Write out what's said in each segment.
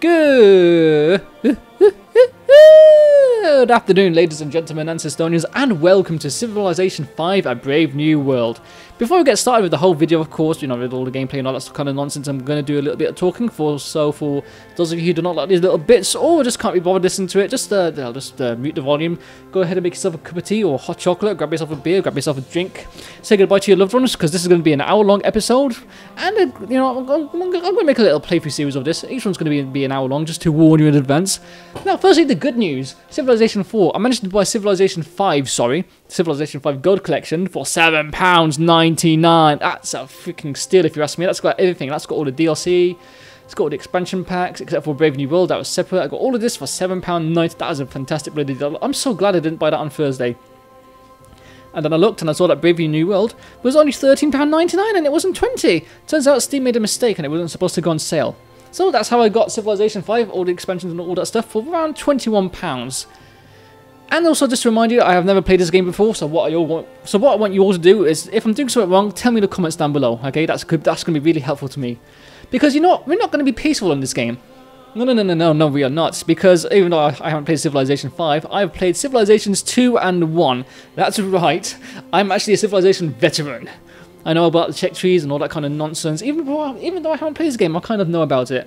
Good afternoon, ladies and gentlemen and Systonians, and welcome to Civilization 5, A Brave New World. Before we get started with the whole video, of course, you know, with all the gameplay and all that kind of nonsense, I'm going to do a little bit of talking for those of you who do not like these little bits, or just can't be bothered listening to it, just mute the volume, go ahead and make yourself a cup of tea or hot chocolate, grab yourself a beer, grab yourself a drink, say goodbye to your loved ones, because this is going to be an hour-long episode, and, you know, I'm going to make a little playthrough series of this. Each one's going to be an hour long, just to warn you in advance. Now, firstly, the good news. Civilization 4. I managed to buy Civilization 5, sorry. Civilization 5 Gold Collection for £7.99. That's a freaking steal if you ask me. That's got everything. That's got all the DLC. It's got all the expansion packs, except for Brave New World. That was separate. I got all of this for £7.90. That is a fantastic bloody deal. I'm so glad I didn't buy that on Thursday. And then I looked and I saw that Brave New World was only £13.99 and it wasn't £20. Turns out Steam made a mistake and it wasn't supposed to go on sale. So that's how I got Civilization 5, all the expansions and all that stuff, for around £21. And also, just to remind you, I have never played this game before, so what I want you all to do is, if I'm doing something wrong, tell me in the comments down below, okay? That's going to be really helpful to me. Because, you know what, we're not going to be peaceful in this game. No, we are not. Because even though I haven't played Civilization 5, I've played Civilizations 2 and 1. That's right, I'm actually a Civilization veteran. I know about the Czech trees and all that kind of nonsense. Even though I haven't played this game, I kind of know about it.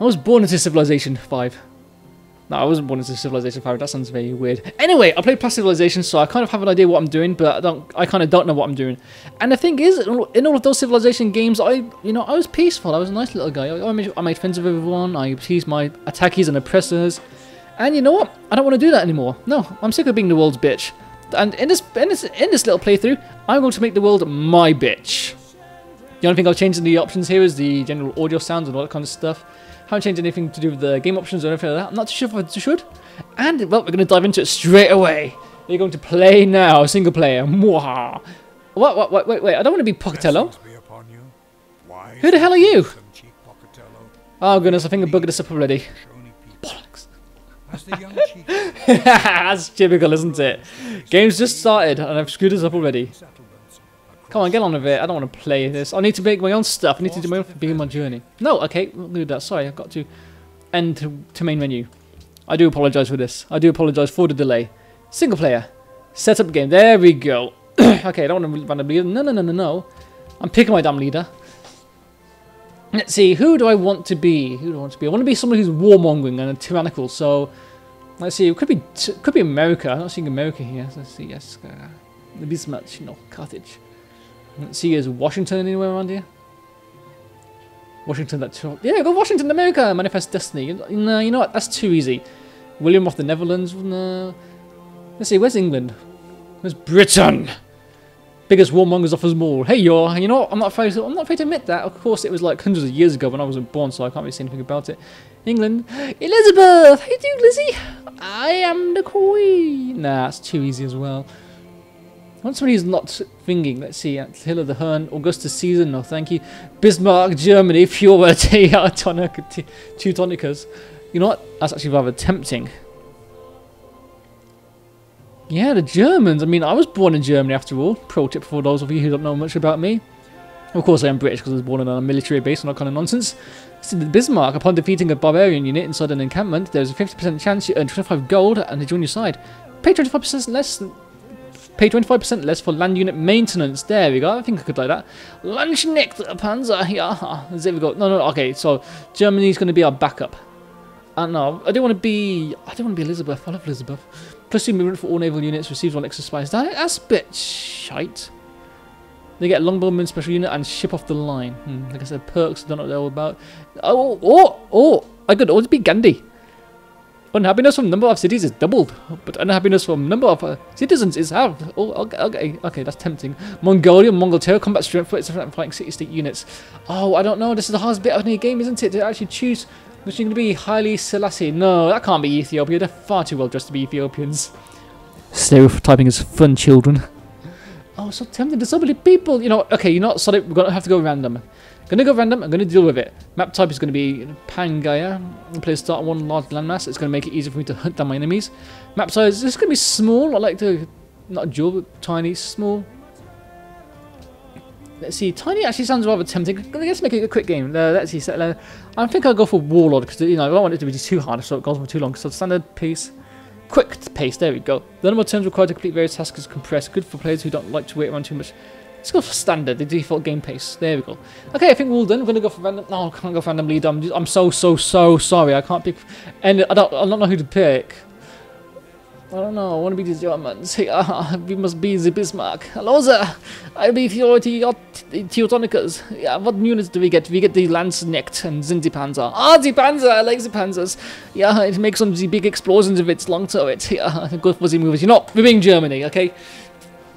I was born into Civilization 5. No, I wasn't born into Civilization 5. That sounds very weird. Anyway, I played past Civilization, so I kind of have an idea what I'm doing, but I kind of don't know what I'm doing. And the thing is, in all of those Civilization games, I was peaceful. I was a nice little guy. I made friends with everyone. I teased my attackies and oppressors. And you know what? I don't want to do that anymore. No, I'm sick of being the world's bitch. And in this little playthrough, I'm going to make the world my bitch. The only thing I've changed in the options here is the general audio sounds and all that kind of stuff. Haven't changed anything to do with the game options or anything like that. I'm not too sure if I should. And, well, we're going to dive into it straight away. We're going to play now, single player. Mwahaha. Wait, I don't want to be Pocatello. Who the hell are you? Oh, goodness, I think I buggered this up already. Bollocks. That's typical, isn't it? Game's just started and I've screwed us up already. Come on, get on with it. I don't want to play this. I need to make my own stuff. I need to do my own begin my journey. No, okay, we'll do that. Sorry, I've got to end to main menu. I do apologise for this. I do apologise for the delay. Single player. Set up game. There we go. Okay, I don't want to run a leader. No. I'm picking my damn leader. Let's see, who do I want to be? Who do I want to be? I want to be someone who's warmongering and tyrannical, so... Let's see, it could be America. I'm not seeing America here. Let's see, yes. Bismarck, no, Carthage. Let's see, is Washington anywhere around here? Washington, that's... Yeah, go Washington, America! Manifest Destiny. No, you know what? That's too easy. William of the Netherlands? No. Let's see, where's England? Where's Britain? Biggest warmongers off us all. Hey, y'all. You know what? I'm not afraid to admit that. Of course, it was like hundreds of years ago when I wasn't born, so I can't really say anything about it. England. Elizabeth! How you doing, Lizzie? I am the queen. Nah, that's too easy as well. I want somebody who's not thinking. Let's see. Attila the Hun. Augustus Caesar. No, thank you. Bismarck, Germany. Purity. Teutonicus. You know what? That's actually rather tempting. Yeah, the Germans. I mean, I was born in Germany after all. Pro tip for those of you who don't know much about me. Of course, I am British because I was born on a military base and all kind of nonsense. So Bismarck, upon defeating a barbarian unit inside an encampment, there's a 50% chance you earn 25 gold and they join your side. Pay 25% less. Pay 25% less for land unit maintenance. There we go. I think I could like that. Lunch neck, Panzer. Yeah. There we go. No. Okay, so Germany's going to be our backup. No, I don't want to be Elizabeth. I love Elizabeth. Plus 2 movement for all naval units, receives 1 extra spice. That's a bit shite. They get a longbowman special unit and ship off the line. Like I said, perks, don't know what they're all about. Oh, I could always be Gandhi. Unhappiness from number of cities is doubled, but unhappiness from number of citizens is halved. Oh, okay, that's tempting. Mongolia, Mongol terror, combat strength for its flank city-state units. Oh, I don't know, this is the hardest bit of any game, isn't it, to actually choose... Which is going to be Haile Selassie. No, that can't be Ethiopia. They're far too well dressed to be Ethiopians. Stereotyping is fun, children. Oh, so tempting. There's so many people. You know, okay, you're not solid. We're going to have to go random. I'm going to deal with it. Map type is going to be Pangaea. Place start one large landmass. It's going to make it easier for me to hunt down my enemies. Map size is going to be small. I like to, not dual, but tiny, small. Let's see. Tiny actually sounds rather tempting. Let's make it a quick game. Let's see. So, I think I'll go for Warlord because I don't want it to be too hard. So it goes for too long. So standard pace, quick pace. There we go. The number of turns required to complete various tasks is compressed. Good for players who don't like to wait around too much. Let's go for standard, the default game pace. There we go. Okay, I think we're all done. We're gonna go for random. No, I can't go for random leader. I'm so sorry. I can't pick. And I don't know who to pick. I don't know, I want to be the Germans. We must be the Bismarck. Hello there! I'll be Teutonicus. Yeah, what units do we get? We get the Lanzknecht and then the Panzer. Ah, the Panzer! I like the Panzers. Yeah, it makes some big explosions if it's long to it. Yeah, good for the movies. You know, we're being Germany, okay?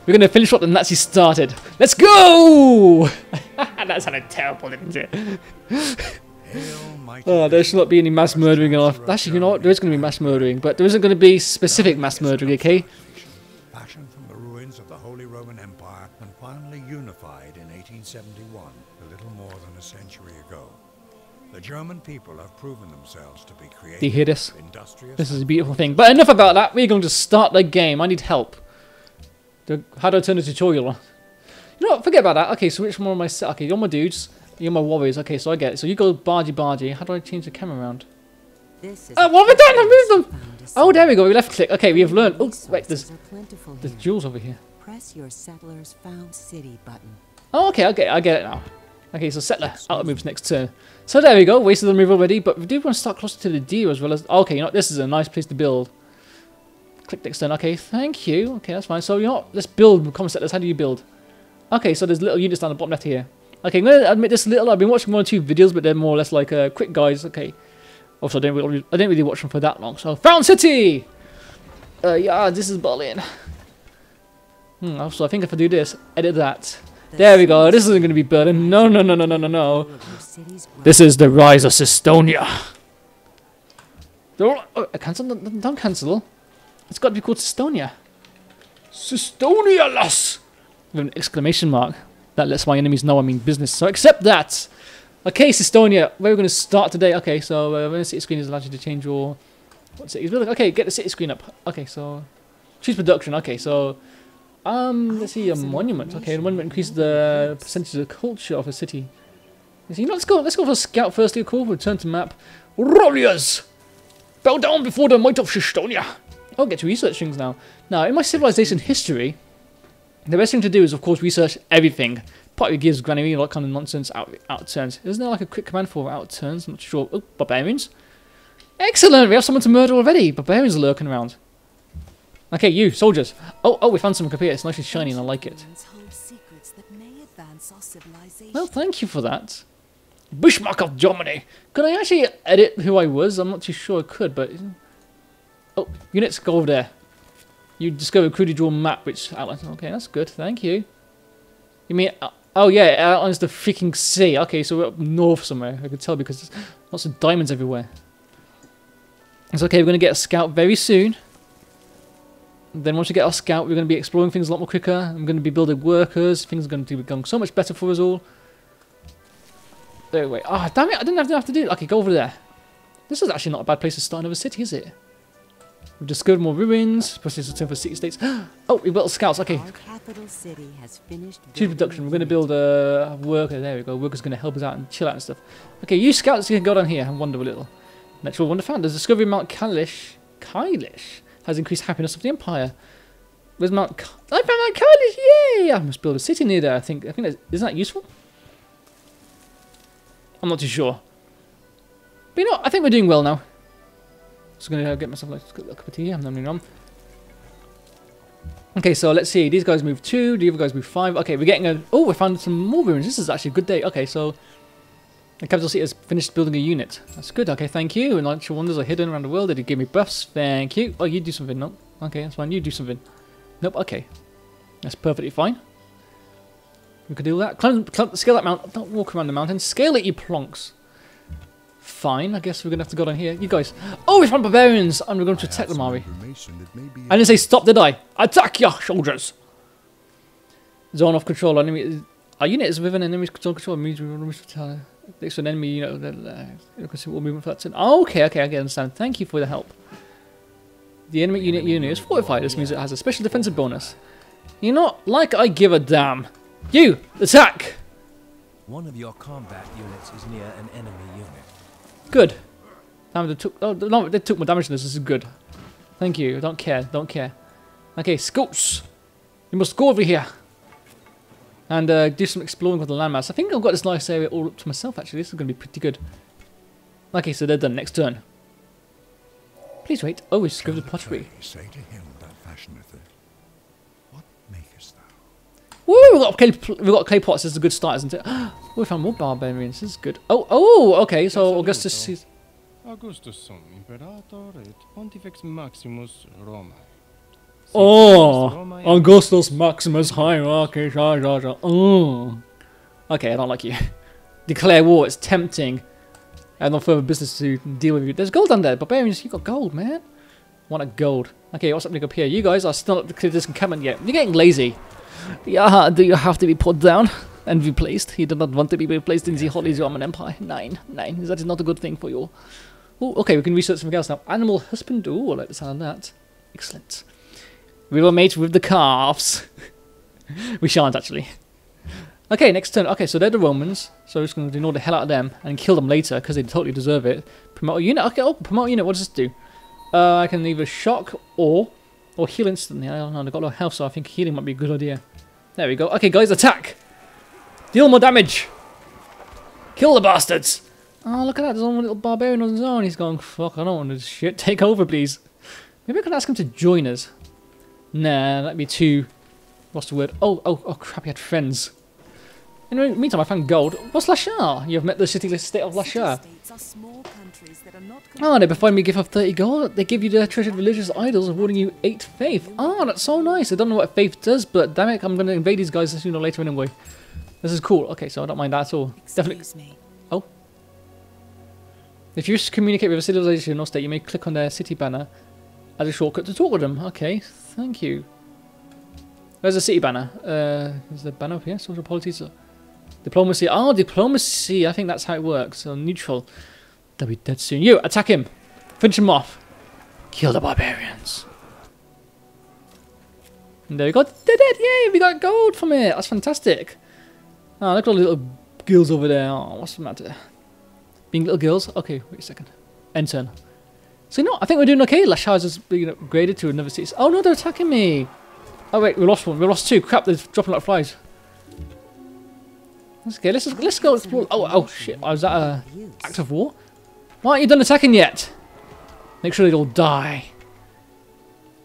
We're gonna finish what the Nazis started. Let's go! That sounded terrible, didn't it? Oh, there should not be any mass murdering in our... Actually, you know what? There is going to be mass murdering, but there isn't going to be specific mass murdering, okay? Fashioned from the ruins of the Holy Roman Empire and finally unified in 1871, a little more than a century ago. The German people have proven themselves to be creative. Do you hear this? This is a beautiful thing. But enough about that. We're going to start the game. I need help. How do I turn the tutorial on? You know what? Forget about that. Okay, so which one am I... Okay, you're my dudes. You're my warriors. Okay, so I get it. So you go bargy. How do I change the camera around? Oh, what have I done? I moved them! Oh, there we go. We left click. Okay, we have learned. Oh, wait, there's jewels over here. Press your settlers found city button. Oh, okay. I get it now. Okay, so settler. Out moves next turn. So there we go. Wasted the move already, but we do want to start closer to the deer as well as... Okay, you know, this is a nice place to build. Click next turn. Okay, thank you. Okay, that's fine. So, you know, let's build. Common settlers. How do you build? Okay, so there's little units down the bottom left here. Okay, I'm going to admit this I've been watching one or two videos, but they're more or less like quick guides. Okay. Also, I didn't really watch them for that long, so... Found city! Yeah, this is Berlin. Also, I think if I do this, edit that. There we go, this isn't going to be Berlin. No. This is the rise of Systonia. Oh, cancel? Don't cancel. It's got to be called Systonia. Systonia, lass! With an exclamation mark. That lets my enemies know I mean business, so accept that! Okay, Systonia, where are we going to start today? Okay, so when the city screen is allowed you to change your... What's it? Okay, get the city screen up. Okay, so... Choose production, okay, so... Let's see, a monument. Okay, the monument increases the percentage of culture of a city. You know, let's go for a scout first, cool, return to map. Warriors! Bow down before the might of Systonia! I'll get to research things now. Now, in my civilization history... The best thing to do is, of course, research everything. Partly gives granary, all that kind of nonsense, out turns. Isn't there like a quick command for out turns? I'm not sure. Oh, barbarians. Excellent! We have someone to murder already. Barbarians are lurking around. Okay, you, soldiers. Oh, we found some copia. It's nice and shiny and I like it. Well, thank you for that. Bismarck of Germany. Could I actually edit who I was? I'm not too sure I could, but... Oh, units go over there. You discover a crudely drawn map which outlines. Okay, that's good. Thank you. You mean? Oh yeah, it outlines the freaking sea. Okay, so we're up north somewhere. I could tell because there's lots of diamonds everywhere. It's okay. We're gonna get a scout very soon. Then once we get our scout, we're gonna be exploring things a lot more quicker. I'm gonna be building workers. Things are gonna be going so much better for us all. There we go. Ah, damn it! I didn't have to do it. Okay, go over there. This is actually not a bad place to start another city, is it? We've discovered more ruins. Process return for city states. Oh, we built scouts. Okay. Choose production. We're going to build a worker. There we go. Worker's going to help us out and chill out and stuff. Okay, you scouts, you can go down here and wander a little. Natural wonder found. There's discovery of Mount Kailash. Kailash has increased happiness of the empire. Where's Mount Kailash? I found Mount Kailash! Yay! I must build a city near there. I think that's, isn't that useful? I'm not too sure. But you know what? I think we're doing well now. Just gonna get myself a cup of tea. Okay, so let's see. These guys move 2. The other guys move 5. Okay, we're getting a. Oh, we found some more ruins. This is actually a good day. Okay, so the capital city has finished building a unit. That's good. Okay, thank you. And natural wonders are hidden around the world. Did it give me buffs? Thank you. Oh, you do something. Nope. Okay, that's fine. You do something. Nope. Okay, that's perfectly fine. We could do that. Climb, scale that mountain. Don't walk around the mountain. Scale it, you plonks. Fine, I guess we're gonna have to go down here. You guys. Oh, we found barbarians! And we're going to attack them, are we? I didn't say stop, did I? Attack your soldiers! Zone of control. Enemy. Our unit is within an enemy's control. Next to an enemy, you know, all movement for that turn. Oh, okay, I understand. Thank you for the help. The enemy unit is fortified. This means it has a special defensive bonus. You know, like I give a damn. You! Attack! One of your combat units is near an enemy unit. Good. Damn, they took. Oh no, they took more damage than this. This is good. Thank you. Don't care. Don't care. Okay, scouts. You must go over here and do some exploring with the landmass. I think I've got this nice area all up to myself. Actually, this is going to be pretty good. Okay, so they're done. Next turn. Please wait. Oh, we discovered the pottery. Say to him that fashioneth it. What makest thou? Woo! We've got clay pots. This is a good start, isn't it? Oh, we found more barbarians. This is good. Oh, oh, okay. So Augustus is. Augustusum Imperator et Pontifex Maximus Roma. Oh, Augustus Maximus Hierarchy. Oh. Okay, I don't like you. Declare war. It's tempting. I have no further business to deal with you. There's gold down there. Barbarians, you got gold, man. Want a gold. Okay, what's happening up here? You guys are still not clear this encampment yet. You're getting lazy. Yeah, do you have to be put down and replaced? He did not want to be replaced in the Holy Roman Empire. Nine. That is not a good thing for you. Oh, okay, we can research something else now. Animal husband. Ooh, I like the sound of that. Excellent. We will mate with the calves. We shan't, actually. Okay, next turn. Okay, so they're the Romans. So we're just going to ignore the hell out of them and kill them later because they totally deserve it. Promote a unit. Okay, oh, promote a unit. What does this do? I can either shock or heal instantly. I don't know. They've got low health, so I think healing might be a good idea. There we go. Okay, guys, attack. Deal more damage. Kill the bastards. Oh, look at that. There's one little barbarian on his own. He's going, fuck, I don't want this shit. Take over, please. Maybe I could ask him to join us. Nah, that'd be too... What's the word? Oh, crap, he had friends. In the meantime, I found gold. What's Lashar? You have met the city state of Lashar. Ah, they provide me a gift of 30 gold. They give you their treasured religious idols, awarding you 8 faith. Ah, that's so nice. I don't know what faith does, but damn it, I'm going to invade these guys sooner or later anyway. This is cool. Okay, so I don't mind that at all. Definitely. Oh. If you wish to communicate with a civilization or state, you may click on their city banner as a shortcut to talk with them. Okay, thank you. There's a city banner. Is there a banner up here? Social policies. Diplomacy. Oh, diplomacy. I think that's how it works. So neutral. They'll be dead soon. You, attack him. Finish him off. Kill the barbarians. And there we go. They're dead. Yay, we got gold from it. That's fantastic. Oh, look at all the little girls over there. Oh, what's the matter? Being little girls? Okay, wait a second. End turn. So, no, I think we're doing okay. Lashar is being upgraded to another city. Oh, no, they're attacking me. Oh, wait, we lost one. We lost two. Crap, they're dropping like flies. Okay, let's go explore. Oh shit! Was that a act of war? Why aren't you done attacking yet? Make sure they all die.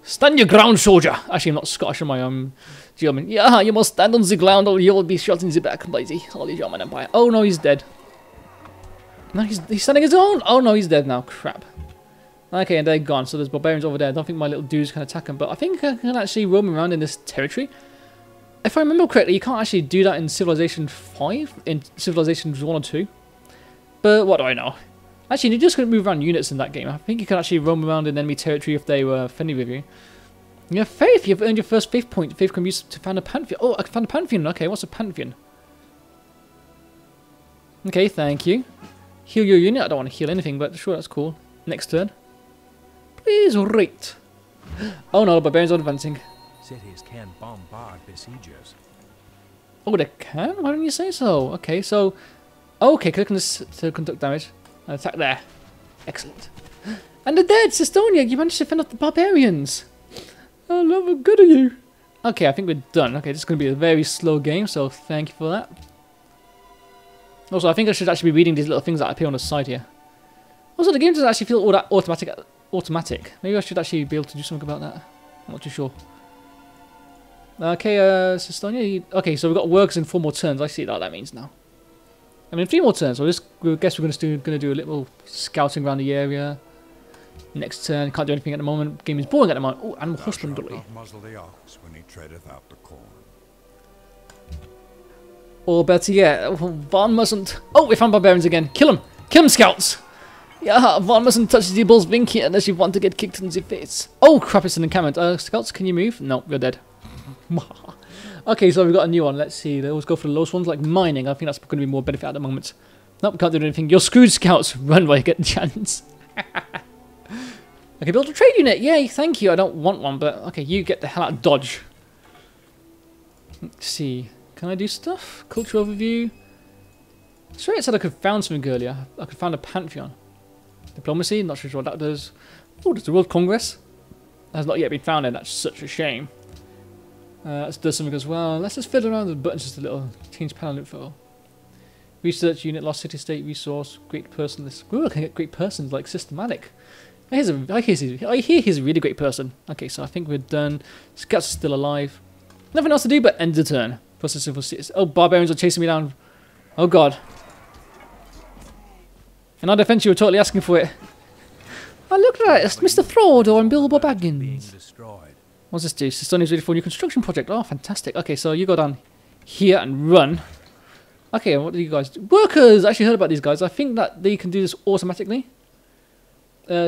Stand your ground, soldier. Actually, I'm not Scottish, am I? I'm German. Yeah, you must stand on the ground, or you'll be shot in the back by the Holy Roman Empire. Oh no, he's dead. No, he's standing his own. Oh no, he's dead now. Crap. Okay, and they're gone. So there's barbarians over there. I don't think my little dudes can attack them, but I think I can actually roam around in this territory. If I remember correctly, you can't actually do that in Civilization 5, in Civilization 1 or 2. But what do I know? Actually, you're just going to move around units in that game. I think you can actually roam around in enemy territory if they were friendly with you. You have faith. You've earned your first faith point. Faith can be used to found a pantheon. Oh, I found a pantheon. Okay, what's a pantheon? Okay, thank you. Heal your unit. I don't want to heal anything, but sure, that's cool. Next turn. Please wait. Oh no, barbarians are advancing. Cities can bombard besiegers. Oh, they can? Why don't you say so? Okay, so... Okay, click on this to conduct damage. And attack there. Excellent. And they're dead! Systonia, you managed to fend off the barbarians! Oh, love, how good are you? Okay, I think we're done. Okay, this is going to be a very slow game, so thank you for that. Also, I think I should actually be reading these little things that appear on the side here. Also, the game doesn't actually feel all that automatic. Maybe I should actually be able to do something about that. I'm not too sure. Okay, Systonia. Okay, so we've got works in 4 more turns. I see what that means now. I mean, 3 more turns. So I guess we're going to do a little scouting around the area. Next turn, can't do anything at the moment. Game is boring at the moment. Oh, animal husband. Or better yet, Vaughn mustn't. Oh, we found barbarians again. Kill him. Kill him, scouts. Yeah, Vaughn mustn't touch the bull's binky unless you want to get kicked in the face. Oh crap! It's an encampment. Scouts, can you move? No, you're dead. Okay, so we've got a new one. Let's see. They always go for the lowest ones, like mining. I think that's going to be more benefit at the moment. Nope, can't do anything. You're screwed, scouts. Run while you get the chance. Okay, build a trade unit. Yay, thank you. I don't want one, but okay, you get the hell out of Dodge. Let's see. Can I do stuff? Culture overview. Sure, it said I could have found something earlier. I could find a pantheon. Diplomacy, not sure what that does. Oh, there's the World Congress. That has not yet been found, and that's such a shame. Let's do something as well. Let's just fiddle around with the buttons just a little. Change panel info. Research unit, lost city state, resource, great person list. Ooh, I can get great persons, like systematic. I hear he's a really great person. Okay, so I think we're done. Scouts are still alive. Nothing else to do but end the turn. Plus the simple cities. Oh, barbarians are chasing me down. Oh god. In our defense, you were totally asking for it. I look at it. It's Mr. Frodo and Bilbo Baggins. What's this do? Systonia's ready for a new construction project. Oh, fantastic. Okay, so you go down here and run. Okay, and what do you guys do? Workers! I actually heard about these guys. I think that they can do this automatically.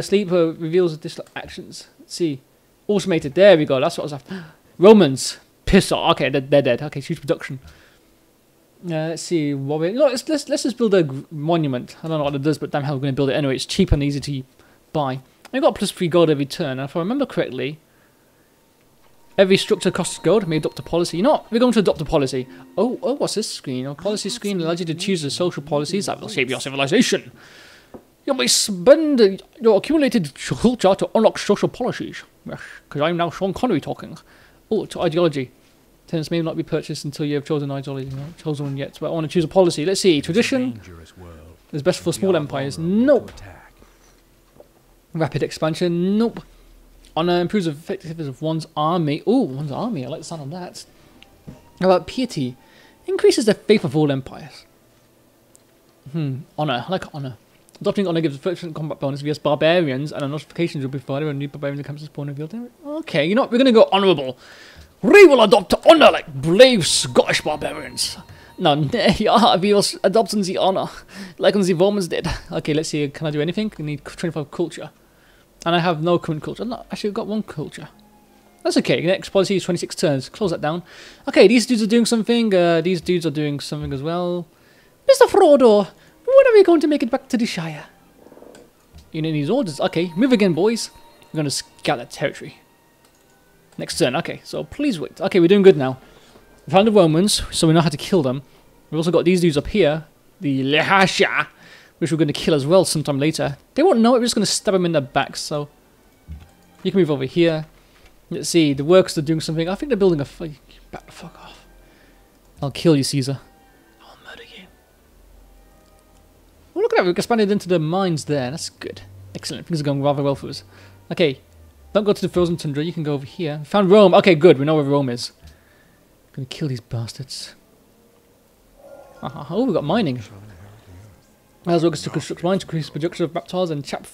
Sleep reveals additional actions. Let's see. Automated. There we go. That's what I was after. Romans. Piss off. Okay, they're dead. Okay, huge production. Let's see. What we, no, let's just build a monument. I don't know what it does, but damn hell, we're going to build it anyway. It's cheap and easy to buy. I got plus 3 gold every turn. And if I remember correctly, every structure costs gold. May adopt a policy. You know what? We're going to adopt a policy. Oh, what's this screen? A policy screen allows you to choose the social policies that will shape your civilization. You may spend your accumulated culture to unlock social policies. Yes, because I'm now Sean Connery talking. Oh, to ideology. Tenants may not be purchased until you have chosen an ideology. Not chosen one yet, but I want to choose a policy. Let's see. Tradition is best for small empires. Nope. Rapid expansion. Nope. Honor improves the effectiveness of one's army. Oh, one's army. I like the sound of that. How about piety? Increases the faith of all empires. Honor. I like honor. Adopting honor gives a 30% combat bonus against barbarians, and a notification will be provided when new barbarian camps is born in the. Okay, you know what? We're going to go honorable. We will adopt honor like brave Scottish barbarians. No, we will adopt the honor like the Romans did. Okay, let's see. Can I do anything? I need 25 culture. And I have no current culture. No, actually, I've got one culture. That's okay. The next policy is 26 turns. Close that down. Okay, these dudes are doing something. These dudes are doing something as well. Mr. Frodo, when are we going to make it back to the Shire? Unit needs orders. Okay, move again, boys. We're going to scout that territory. Next turn. Okay, so please wait. Okay, we're doing good now. We found the Romans, so we know how to kill them. We've also got these dudes up here. The Lashar, which we're going to kill as well sometime later. They won't know it, we're just going to stab them in the back, so... You can move over here. Let's see, the workers are doing something. I think they're building a... Back the fuck off. I'll kill you, Caesar. I'll murder you. Well, look at that, we've expanded into the mines there. That's good. Excellent, things are going rather well for us. Okay, don't go to the frozen tundra, you can go over here. We found Rome. Okay, good, we know where Rome is. I'm going to kill these bastards. Oh, we've got mining. As workers to construct mines, increase production of reptiles and chop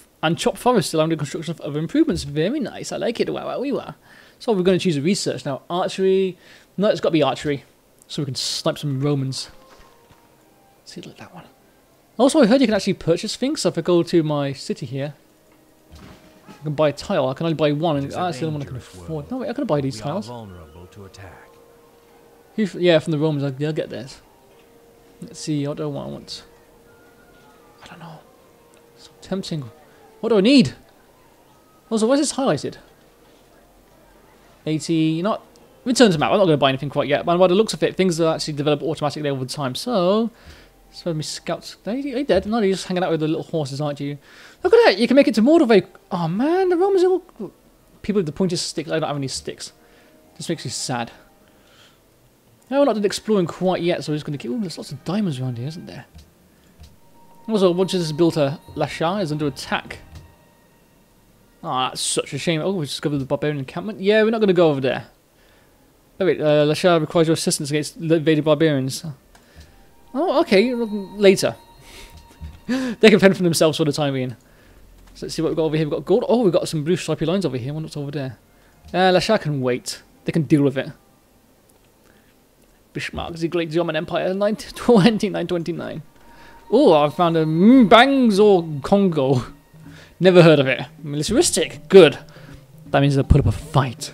forests, allowing the construction of other improvements. Very nice, I like it. Wow, we were. So we're going to choose research now. Archery. No, it's got to be archery, so we can snipe some Romans. Let's see, look at that one. Also, I heard you can actually purchase things. So if I go to my city here, I can buy a tile. I can only buy one, and that's the only one I can afford. No, wait, I can buy these tiles. Yeah, from the Romans, they'll get theirs. Let's see, what do I want? I don't know. So tempting. What do I need? Also, why is this highlighted? 80. You know what? Return to map. I'm not going to buy anything quite yet. But by the looks of it, things are actually developed automatically over time. So, let's let me scout. They dead. No, you're just hanging out with the little horses, aren't you? Look at that. You can make it to Mordor. Oh, man. The Romans are all... People with the pointed sticks. I don't have any sticks. This makes me sad. No, we're not exploring quite yet, so we're just going to keep... Ooh, there's lots of diamonds around here, isn't there? Also, once this is built, Lashar is under attack. Ah, that's such a shame. Oh, we discovered the barbarian encampment. Yeah, we're not going to go over there. Oh, wait, Lashar requires your assistance against invaded barbarians. Oh, okay, later. They can fend for themselves for the time being. So let's see what we've got over here. We've got gold. Oh, we've got some blue stripy lines over here. One that's over there. Lashar can wait. They can deal with it. Bismarck, the Great German Empire, 929. Oh, I found a M'banza-Kongo. Never heard of it. Militaristic. Good. That means they'll put up a fight.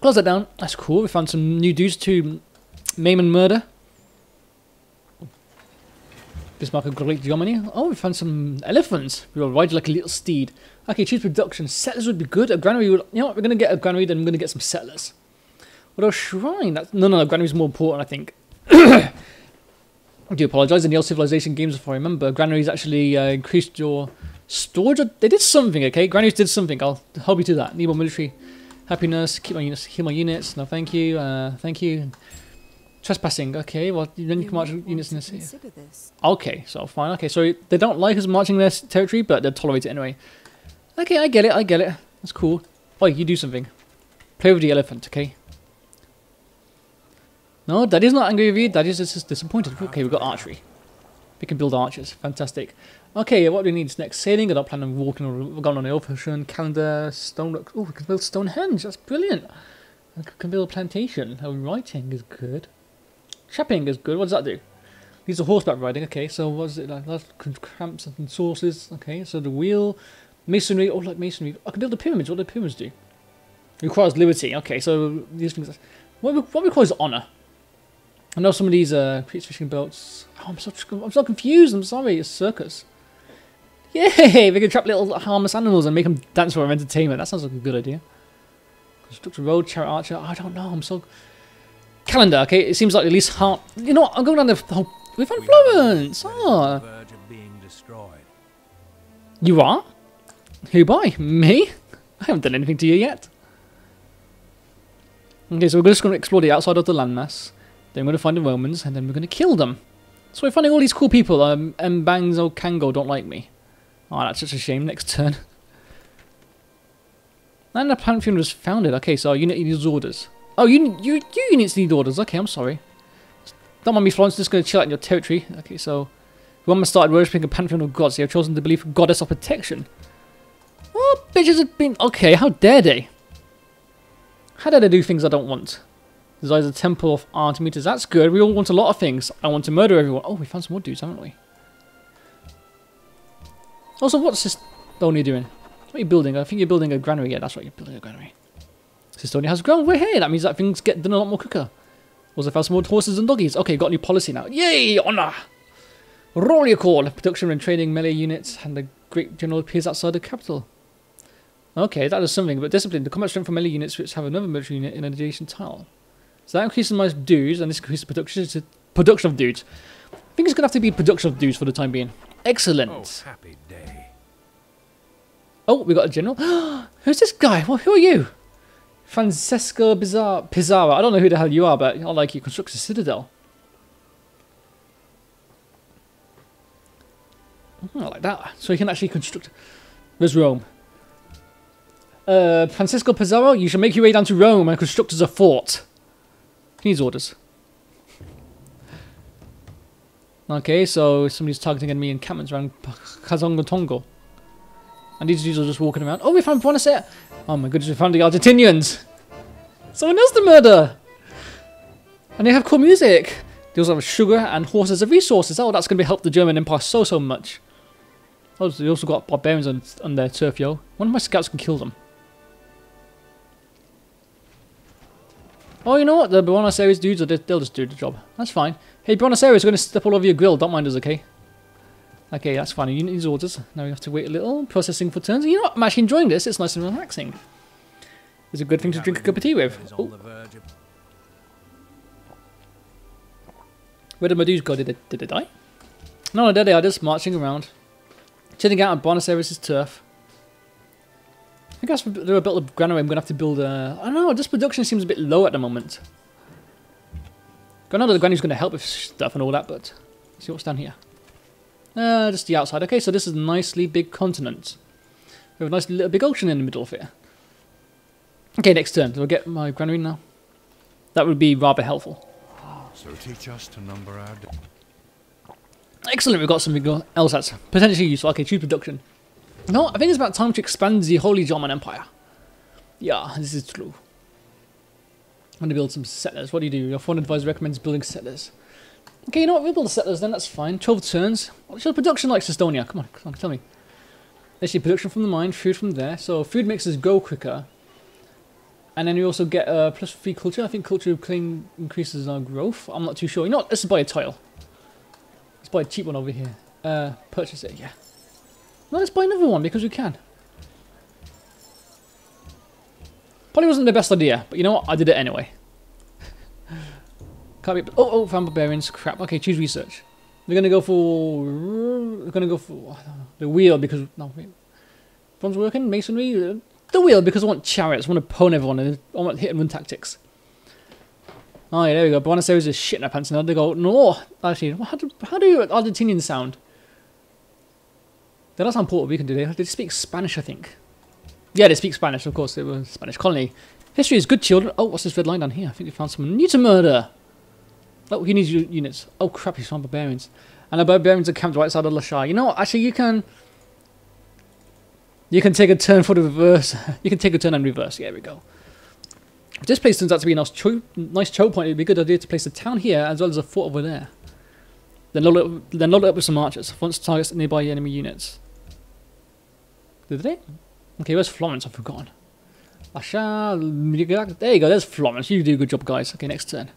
Close that down. That's cool. We found some new dudes to maim and murder. Bismarck of Great Germany. Oh, we found some elephants. We will ride like a little steed. Okay, choose production. Settlers would be good. A granary would... You know what? We're going to get a granary, then we're going to get some settlers. What a shrine. That's... No, no, no. Granary's more important, I think. I do apologise. In the old Civilization games, if I remember, granaries actually increased your storage. They did something, okay? Granaries did something. I'll help you do that. Need more military happiness. Keep my units. Heal my units. No, thank you. Thank you. Trespassing. Okay, well, then you can march units in the city. Okay, so fine. Okay, so they don't like us marching their territory, but they'll tolerate it anyway. Okay, I get it. I get it. That's cool. Oh, you do something. Play with the elephant, okay? No, Daddy's not angry with you. Daddy's just disappointed. Okay, we've got archery. We can build archers. Fantastic. Okay, what do we need next? Sailing. I don't plan on walking or going on the ocean. Calendar. Stone. Oh, we can build Stonehenge. That's brilliant. We can build a plantation. Oh, writing is good. Trapping is good. What does that do? These are horseback riding. Okay, so what is it like? That's cramps and sources. Okay, so the wheel. Masonry. Oh, like masonry. I can build the pyramids. What do the pyramids do? Requires liberty. Okay, so these things. What requires honor? I know some of these fishing boats. Oh, I'm so confused. I'm sorry. It's circus. Yay! We can trap little harmless animals and make them dance for our entertainment. That sounds like a good idea. Construct a road, chariot, archer. I don't know. I'm so calendar. Okay, it seems like at least half. You know what? I'm going down the whole. We found Florence. Ah. Oh. You are? Who by? Me? I haven't done anything to you yet. Okay, so we're just going to explore the outside of the landmass. Then we're going to find the Romans, and then we're going to kill them. So we're finding all these cool people. M'banza-Kongo don't like me. Oh, that's such a shame. Next turn. And the Pantheon was founded. Okay, so our unit needs orders. Oh, you units need orders. Okay, I'm sorry. Don't mind me, Florence. Just going to chill out in your territory. Okay, so Rome started worshipping a pantheon of gods. They have chosen the belief goddess of protection. Oh, bitches have been... Okay, how dare they? How dare they do things I don't want? Desires the Temple of Artemis. That's good. We all want a lot of things. I want to murder everyone. Oh, we found some more dudes, haven't we? Also, what's Systonia doing? What are you building? I think you're building a granary. Yeah, that's right. You're building a granary. Systonia has grown. We're here. That means that things get done a lot more quicker. Also found some more horses and doggies. Okay, got a new policy now. Yay! Honor! Roll your call. Production and training melee units. And the great general appears outside the capital. Okay, that is something. But discipline. The combat strength for melee units which have another military unit in an adjacent tile. So that increases my dudes, and this increases the production of dudes. I think it's going to have to be production of dudes for the time being. Excellent. Oh, happy day. Oh, we got a general. Who's this guy? Well, who are you? Francesco Pizarro. I don't know who the hell you are, but I like you. Construct a citadel. I like that. So you can actually construct... There's Rome. Francesco Pizarro, you should make your way down to Rome and construct as a fort. He needs orders. Okay, so somebody's targeting enemy encampments around M'banza-Kongo. And these dudes are just walking around. Oh, we found Buenos Aires. Oh my goodness, we found the Argentinians. Someone else to murder. And they have cool music. They also have sugar and horses as resources. Oh, that's going to help the German Empire so much. Oh, so they also got barbarians on their turf, yo. One of my scouts can kill them. Oh, you know what? The Buenos Aires dudes, they'll just do the job. That's fine. Hey, Buenos Aires, we're going to step all over your grill. Don't mind us, okay? Okay, that's fine. You need these orders. Now we have to wait a little. Processing for turns. You know what? I'm actually enjoying this. It's nice and relaxing. It's a good thing to drink a cup of tea with. Oh. Where did my dudes go? Did they die? No, there they are. Just marching around. Chilling out on Buenos Aires' turf. I guess if I built a granary, I'm going to have to build a... I don't know, this production seems a bit low at the moment. I know that the granary's going to help with stuff and all that, but... Let's see what's down here. Just the outside. Okay, so this is a nicely big continent. We have a nice little big ocean in the middle of here. Okay, next turn. Do I get my granary now? That would be rather helpful. So teach us to number our... Excellent, we've got something else that's potentially useful. Okay, choose production. No, I think it's about time to expand the Holy Roman Empire. Yeah, this is true. I'm going to build some settlers. What do you do? Your foreign advisor recommends building settlers. Okay, you know what? We'll build the settlers then, that's fine. 12 turns. What's your production like, Systonia? Come on, tell me. Actually, production from the mine, food from there. So food mixes grow quicker. And then we also get +3 culture. I think culture claim increases our growth. I'm not too sure. You know what? Let's buy a tile. Let's buy a cheap one over here. Purchase it, yeah. No, let's buy another one, because we can. Probably wasn't the best idea, but you know what? I did it anyway. Can't be. Oh, found barbarians. Crap. Okay, choose research. We're gonna go for. I don't know, the wheel because no. Bronze working masonry. The wheel because I want chariots. I want to pwn everyone and I want hit and run tactics. Oh yeah, there we go. Buenos Aires is shit in our pants now. They go no. Actually, how do Argentinians sound? They don't sound Puerto Rican, do they? They speak Spanish, I think. Yeah, they speak Spanish. Of course, they were a Spanish colony. History is good, children. Oh, what's this red line down here? I think we found someone new to murder. Oh, he needs units. Oh crap, he's found barbarians, and the barbarians are camped right outside of Lashar. You know, actually, you can take a turn for the reverse. You can take a turn and reverse. Yeah, there we go. If this place turns out to be a nice choke point, it'd be a good idea to place a town here as well as a fort over there. Then load it up with some archers. Once targets nearby enemy units. Did they? Okay, where's Florence? I've forgotten. Lashar. There you go. There's Florence. You do a good job, guys. Okay, next turn.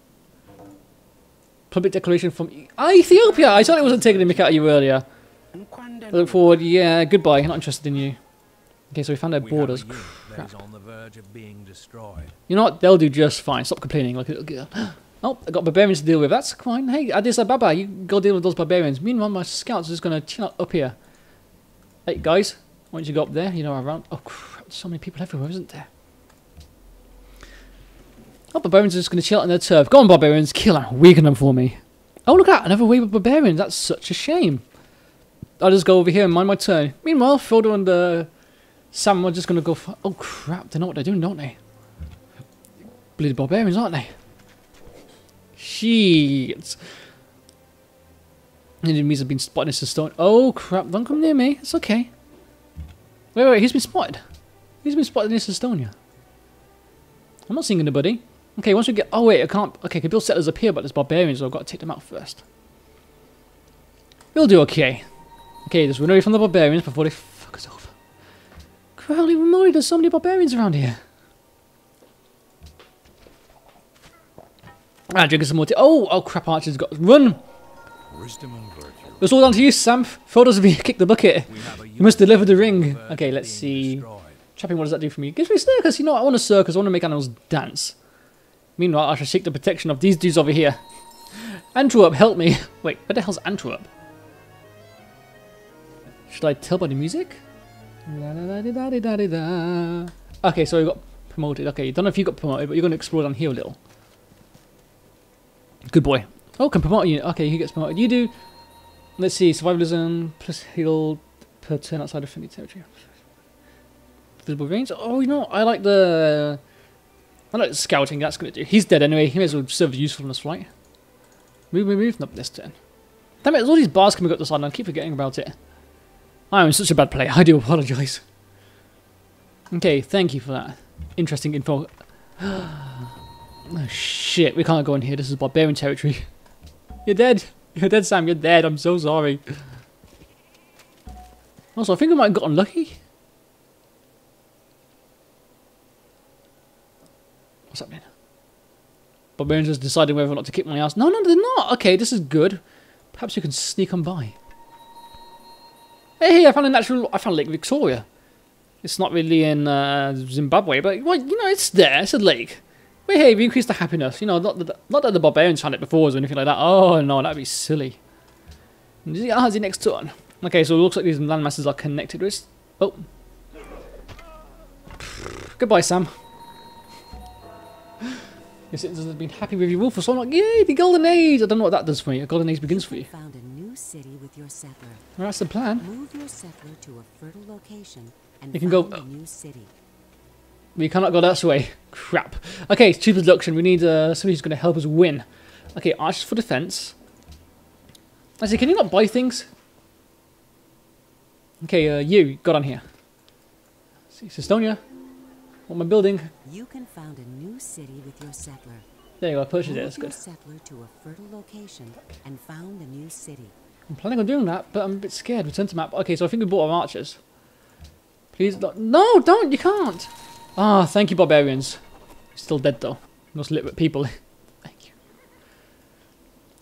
Public declaration from Ethiopia. I thought it wasn't taking a mick out of you earlier. I look forward. Yeah, goodbye. I'm not interested in you. Okay, so we found our borders. Crap. On the verge of being destroyed. You know what? They'll do just fine. Stop complaining. Like, oh, I got barbarians to deal with. That's fine. Hey, Addis Ababa, you go deal with those barbarians. Meanwhile, my scouts are just gonna chill out up here. Hey guys, once you go up there, you know around. Oh crap! So many people everywhere, isn't there? Oh, barbarians are just going to chill out on their turf. Go on, barbarians. Kill them. Weaken them for me. Oh, look at that. Another wave of barbarians. That's such a shame. I'll just go over here and mind my turn. Meanwhile, Frodo and Sam are just going to go for... Oh, crap. They know what they're doing, don't they? Bloody barbarians, aren't they? Shit. Enemies have been spotted in Systonia. Oh, crap. Don't come near me. It's okay. Wait. He's been spotted. He's been spotted in Systonia. I'm not seeing anybody. Okay, once we get... Oh, wait, I can't... Okay, I can build settlers up here, but there's barbarians, so I've got to take them out first. We'll do okay. Okay, just run away from the barbarians before they fuck us over. Crowley, Ramori, there's so many barbarians around here. Ah, drinking some more tea. Oh, crap, Archer's got... Run! It's all down to you, Sam. Frodo's have kicked the bucket. You must deliver the ring. Okay, let's see. Trapping, what does that do for me? It gives me a circus. You know, I want a circus. I want to make animals dance. Meanwhile, I shall seek the protection of these dudes over here. Antwerp, help me. Wait, where the hell's Antwerp? Should I tell by the music? Okay, so we got promoted. Okay, don't know if you got promoted, but you're going to explore down here a little. Good boy. Oh, can promote you. Okay, he gets promoted. You do. Let's see. Survivalism plus heal per turn outside of friendly territory. Visible range. Oh, you know, I like the scouting. That's gonna do. He's dead anyway. He may as well serve usefulness, right? Move. Not this turn. Damn it! There's all these bars coming up the side, and I keep forgetting about it. I am such a bad player. I do apologise. Okay, thank you for that. Interesting info. Oh shit! We can't go in here. This is barbarian territory. You're dead. You're dead, Sam. You're dead. I'm so sorry. Also, I think I might have got unlucky. What's happening? Barbarians just deciding whether or not to kick my ass. No, they're not. Okay, this is good. Perhaps you can sneak on by. Hey, I found Lake Victoria. It's not really in Zimbabwe, but well, you know, it's there. It's a lake. But hey, we increased the happiness. You know, not that the barbarians found it before or anything like that. Oh no, that'd be silly. How's the next turn? Okay, so it looks like these landmasses are connected. Oh, goodbye, Sam. Your citizens have been happy with your rule for so long. Yay, the golden age! I don't know what that does for you. The golden age begins for you. Found a new city with your settler. Well, that's the plan. Move your settler to a fertile location and you can go. A new city. We cannot go that way. Crap. Okay, it's cheap deduction. We need somebody who's going to help us win. Okay, archers for defense. I say, can you not buy things? Okay, you got on here. Let's see, Systonia. What am I building? You can found a new city with your settler. There you go, I purchased it, that's good. Settler to a fertile location and found a new city. I'm planning on doing that, but I'm a bit scared. Return to map. Okay, so I think we bought our archers. Please don't. No, don't! You can't! Ah, oh, thank you, barbarians. You're still dead, though. Most literate people. Thank you.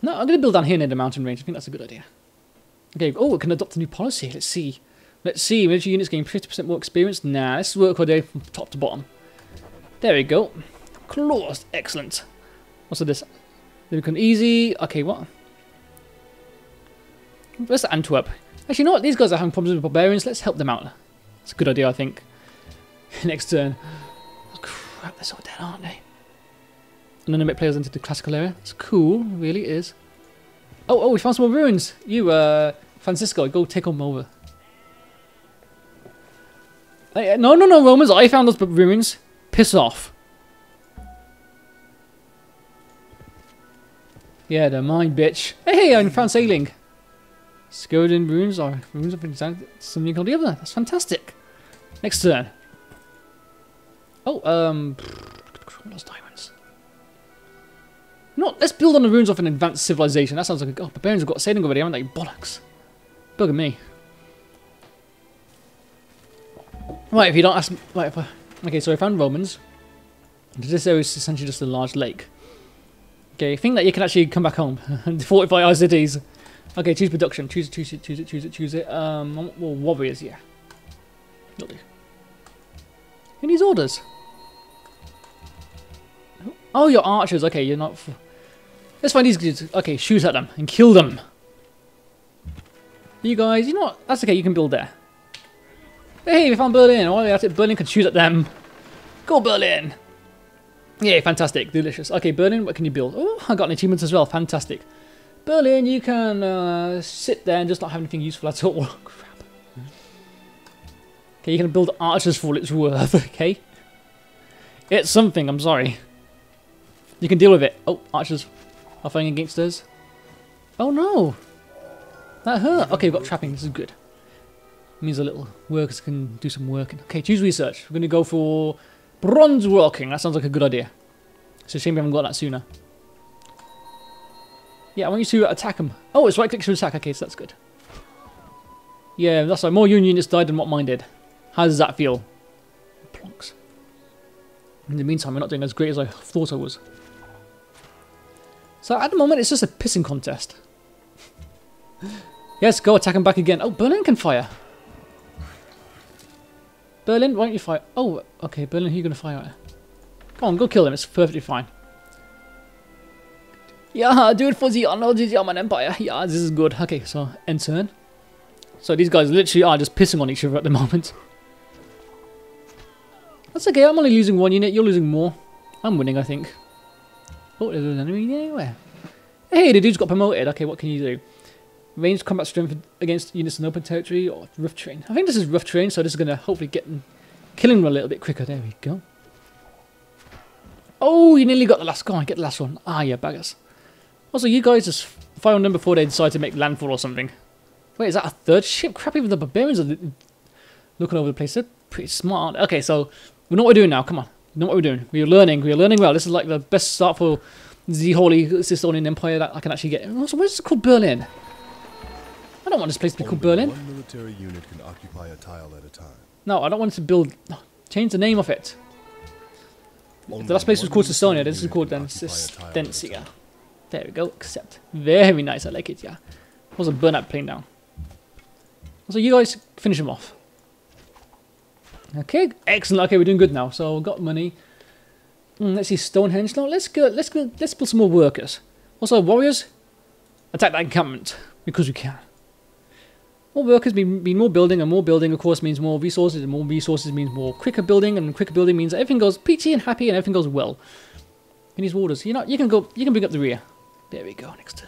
No, I'm going to build down here near the mountain range. I think that's a good idea. Okay, oh, we can adopt a new policy. Let's see. Let's see, military units gain 50% more experience. Nah, let's work all day from top to bottom. There we go. Claws, excellent. What's this? They become easy. Okay, what? Let's Antwerp. Actually, you know what? These guys are having problems with barbarians. Let's help them out. It's a good idea, I think. Next turn. Oh, crap, they're so dead, aren't they? Inanimate players entered the classical area. It's cool, really it is. Oh, we found some more ruins. You, Francisco, go take them over. Hey, no, Romans, I found those ruins. Piss off. Yeah, they're mine, bitch. Hey, I'm France Ailing. Scourging ruins are ruins of something called the other. That's fantastic. Next turn. Oh, those diamonds. No, let's build on the ruins of an advanced civilization. That sounds like a... Oh, barbarians have got sailing over there, haven't they? Bollocks. Bugger me. Right, if you don't ask... Right, if I, okay, so I found Romans. This area is essentially just a large lake. Okay, think that you can actually come back home and fortify our cities. Okay, choose production. Choose it. Well, warriors, yeah. That'll do. Who needs orders? Oh, you're archers. Okay, you're not... Let's find these dudes. Okay, shoot at them and kill them. You guys, you know what? That's okay, you can build there. Hey, we found Berlin. While we're at it, Berlin can shoot at them. Go, Berlin! Yeah, fantastic. Delicious. Okay, Berlin, what can you build? Oh, I got an achievement as well. Fantastic. Berlin, you can sit there and just not have anything useful at all. Crap. Okay, you can build archers for all it's worth, okay? It's something, I'm sorry. You can deal with it. Oh, archers are fighting against us. Oh no! That hurt. Okay, we've got trapping, this is good. It means the little workers can do some working. Okay, choose research. We're going to go for bronze working. That sounds like a good idea. It's a shame we haven't got that sooner. Yeah, I want you to attack them. Oh, it's right click to attack. Okay, so that's good. Yeah, that's right. More unionists died than what mine did. How does that feel? Plonks. In the meantime, we're not doing as great as I thought I was. So at the moment, it's just a pissing contest. Yes, go attack them back again. Oh, Berlin can fire. Berlin, why don't you fire? Oh, okay, Berlin, who are you going to fire at? Come on, go kill them. It's perfectly fine. Yeah, do it for the Arnold Roman Empire. Yeah, this is good. Okay, so end turn. So these guys literally are just pissing on each other at the moment. That's okay, I'm only losing one unit, you're losing more. I'm winning, I think. Oh, there's an enemy anywhere. Hey, the dude's got promoted. Okay, what can you do? Ranged combat strength against units in open territory or rough terrain. I think this is rough terrain, so this is going to hopefully get them, killing them a little bit quicker. There we go. Oh, you nearly got the last. Go on, get the last one. Ah, yeah, baggers. Also, you guys just fire on them before they decide to make landfall or something. Wait, is that a third ship? Crap, even the barbarians are looking over the place. They're pretty smart. Okay, so we know what we're doing now. Come on. We know what we're doing. We are learning well. This is like the best start for the Holy Sicilian Empire that I can actually get. Also, why is it called Berlin? I don't want this place to be called Berlin. One military unit can occupy a tile at a time. No, I don't want it to build... Change the name of it. The last place was called Systonia. This is called Systonia. There we go, accept. Very nice, I like it, yeah. Also, burn that plane down. So you guys finish him off. Okay, excellent. Okay, we're doing good now. So we've got money. Let's see, Stonehenge. No, let's build some more workers. Also, warriors, attack that encampment because we can. More workers mean more building, and more building, of course, means more resources, and more resources means more quicker building, and quicker building means everything goes peachy and happy, and everything goes well. In these waters, you know, you can go. You can bring up the rear. There we go. Next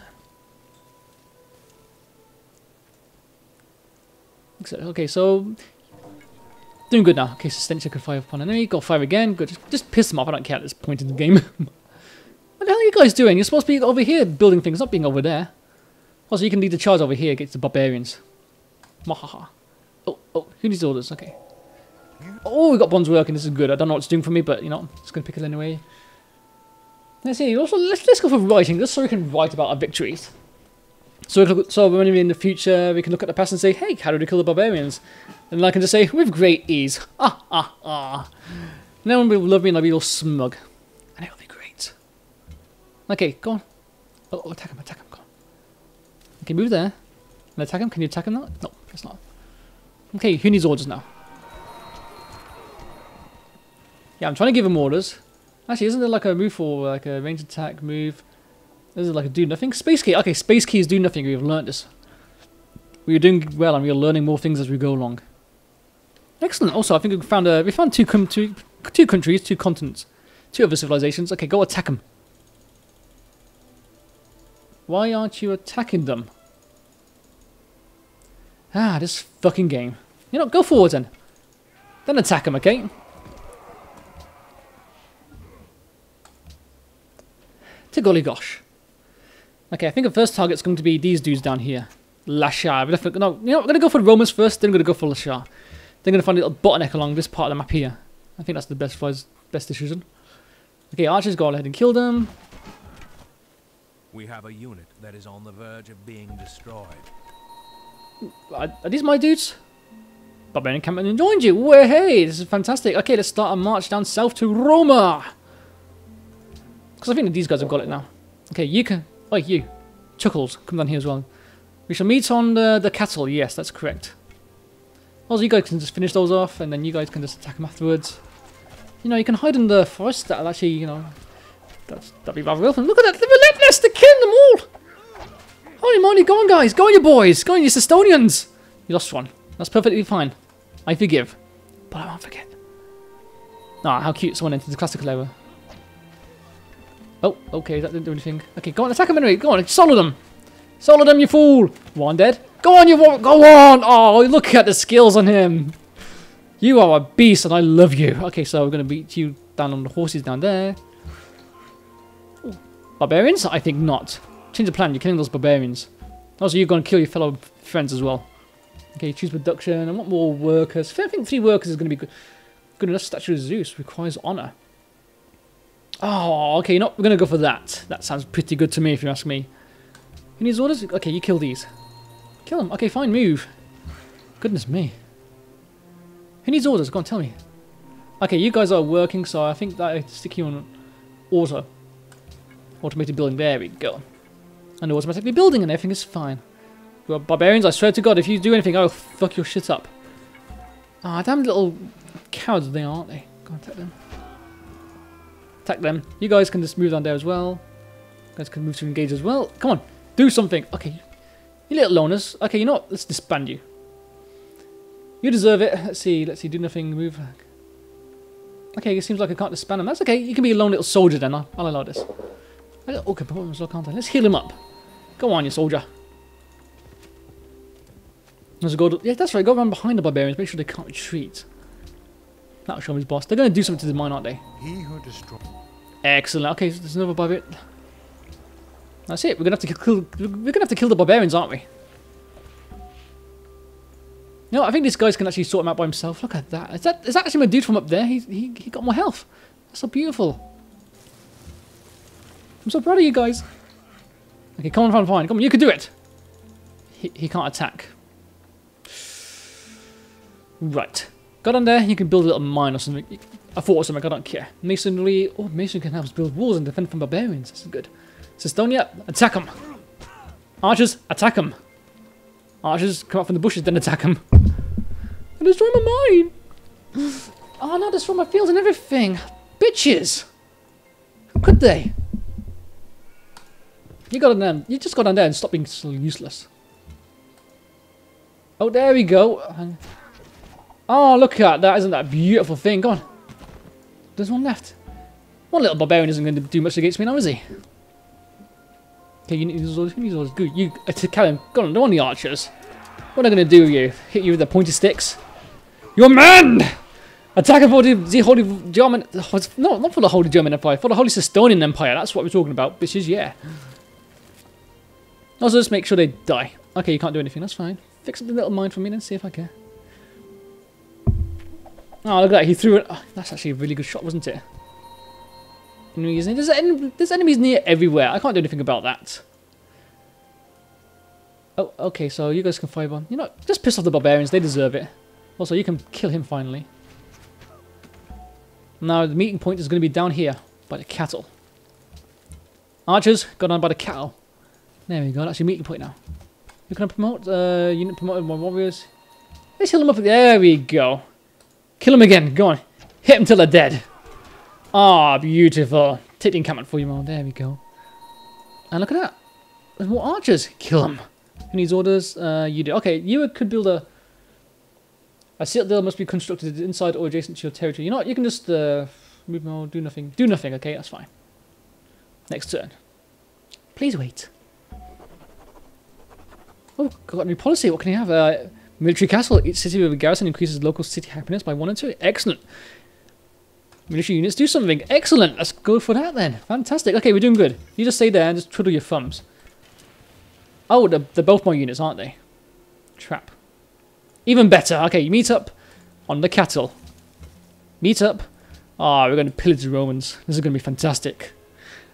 turn. Okay, so doing good now. Okay, Systonia can fire upon an enemy. Got fire again. Good. Just piss them off. I don't care at this point in the game. What the hell are you guys doing? You're supposed to be over here building things, not being over there. Also, you can lead the charge over here against the barbarians. Mahaha. Oh, who needs orders? Okay. Oh, we got bonds working. This is good. I don't know what it's doing for me, but you know, it's gonna pick it anyway. Let's see. Also, let's go for writing. Just so we can write about our victories. So when we're in the future, we can look at the past and say, hey, how did we kill the barbarians? And I can just say, with great ease. Ah, ah, ah. No one will love me and I'll be all smug. And it'll be great. Okay, go on. Oh, attack him, go on. Okay, move there. And attack him. Can you attack him now? No, it's not. Okay, who needs orders now? Yeah, I'm trying to give him orders. Actually, isn't there like a move for like a range attack move? This is like a do-nothing. Space key. Okay, space key is do-nothing. We've learned this. We're doing well, and we're learning more things as we go along. Excellent. Also, I think we found two countries, two continents, two other civilizations. Okay, go attack them. Why aren't you attacking them? Ah, this fucking game. You know, go forward then. Then attack them, okay? To golly gosh. Okay, I think the first target's going to be these dudes down here. Lashar. No, you know, we're going to go for the Romans first, then we're going to go for Lashar. Then we're going to find a little bottleneck along this part of the map here. I think that's the best decision. Okay, archers, go ahead and kill them. We have a unit that is on the verge of being destroyed. Are these my dudes? Barbarian encampment and joined you. Well, hey, this is fantastic. Okay, let's start a march down south to Roma. Because I think these guys have got it now. Okay, you can. Oh, you. Chuckles, come down here as well. We shall meet on the cattle. Yes, that's correct. Also, you guys can just finish those off, and then you guys can just attack them afterwards. You know, you can hide in the forest. That'll actually, you know, that'd be rather helpful. Look at that! They're relentless to kill them all! Holy moly, go on guys! Go on you boys! Go on you Systonians! You lost one. That's perfectly fine. I forgive. But I won't forget. Ah, how cute someone entered the classical era. Oh, okay, that didn't do anything. Okay, go on, attack them anyway! Go on, solo them! Solo them, you fool! One dead. Go on, you warrior! Go on! Oh, look at the skills on him! You are a beast and I love you! Okay, so we're gonna beat you down on the horses down there. Barbarians? I think not. Change the plan, you're killing those barbarians. Also, you're going to kill your fellow friends as well. Okay, choose production. I want more workers. I think 3 workers is going to be good. Good enough. Statue of Zeus requires honor. Oh, okay, you know, we're going to go for that. That sounds pretty good to me, if you ask me. Who needs orders? Okay, you kill these. Kill them. Okay, fine, move. Goodness me. Who needs orders? Go on, tell me. Okay, you guys are working, so I think that I stick you on auto. Automated building, there we go. And automatically building and everything is fine. Well, barbarians, I swear to God, if you do anything, I'll fuck your shit up. Ah, damn little cowards they are, aren't they? Go on, attack them. Attack them. You guys can just move down there as well. You guys can move to engage as well. Come on, do something. Okay, you little loners. Okay, you know what? Let's disband you. You deserve it. Let's see, do nothing, move back. Okay, it seems like I can't disband them. That's okay, you can be a lone little soldier then. I'll allow this. Okay, can't I? Let's heal him up. Go on, you soldier. Yeah, that's right. Go around behind the barbarians. Make sure they can't retreat. That'll show him his boss. They're going to do something to the mine, aren't they? Excellent. Okay, so there's another barbarian. That's it. We're going to have to kill the barbarians, aren't we? No, I think these guys can actually sort him out by himself. Look at that. Is that actually my dude from up there? He got more health. That's so beautiful. I'm so proud of you guys. Okay, come on, fine. Come on, you can do it. He can't attack. Right. Got on there. You can build a little mine or something. A fort or something. I don't care. Masonry. Oh, Mason can help us build walls and defend from barbarians. This is good. Systonia, attack them. Archers, attack them. Archers, come out from the bushes, then attack them. And destroy my mine. Oh, no, destroy my fields and everything. Bitches. How could they? You just got down there and stop being so useless. Oh, there we go. Oh, look at that. Isn't that a beautiful thing? Go on. There's one left. One little barbarian isn't going to do much against me now, is he? Okay, you need those. Good. You to kill him. Go on. They're on the archers. What am I going to do with you? Hit you with the pointy sticks? You're manned! Attack for the Holy German... No, not for the Holy German Empire. For the Holy Sistonian Empire. That's what we're talking about, bitches. Yeah. Also, just make sure they die. Okay, you can't do anything. That's fine. Fix up the little mine for me then, see if I care. Oh, look at that. He threw it. Oh, that's actually a really good shot, wasn't it? There's enemies near everywhere. I can't do anything about that. Oh, okay. So you guys can fire one. You know, just piss off the barbarians. They deserve it. Also, you can kill him finally. Now, the meeting point is going to be down here by the cattle. Archers, got on by the cattle. There we go, that's your meeting point now. You can promote, unit promoted by warriors. Let's heal them up. There we go. Kill them again, go on. Hit them till they're dead. Ah, beautiful. Take the encampment for you, man. There we go. And look at that. There's more archers. Kill them. Who needs orders? You do. Okay, you could build a... A citadel must be constructed inside or adjacent to your territory. You know what? You can just move them all. Do nothing. Do nothing. Okay, that's fine. Next turn. Please wait. Oh, got a new policy. What can you have? Military castle. Each city with a garrison increases local city happiness by 1 and 2. Excellent. Military units do something. Excellent. Let's go for that then. Fantastic. Okay, we're doing good. You just stay there and just twiddle your thumbs. Oh, they're both my units, aren't they? Trap. Even better. Okay, you meet up on the cattle. Meet up. Ah, we're going to pillage the Romans. This is going to be fantastic.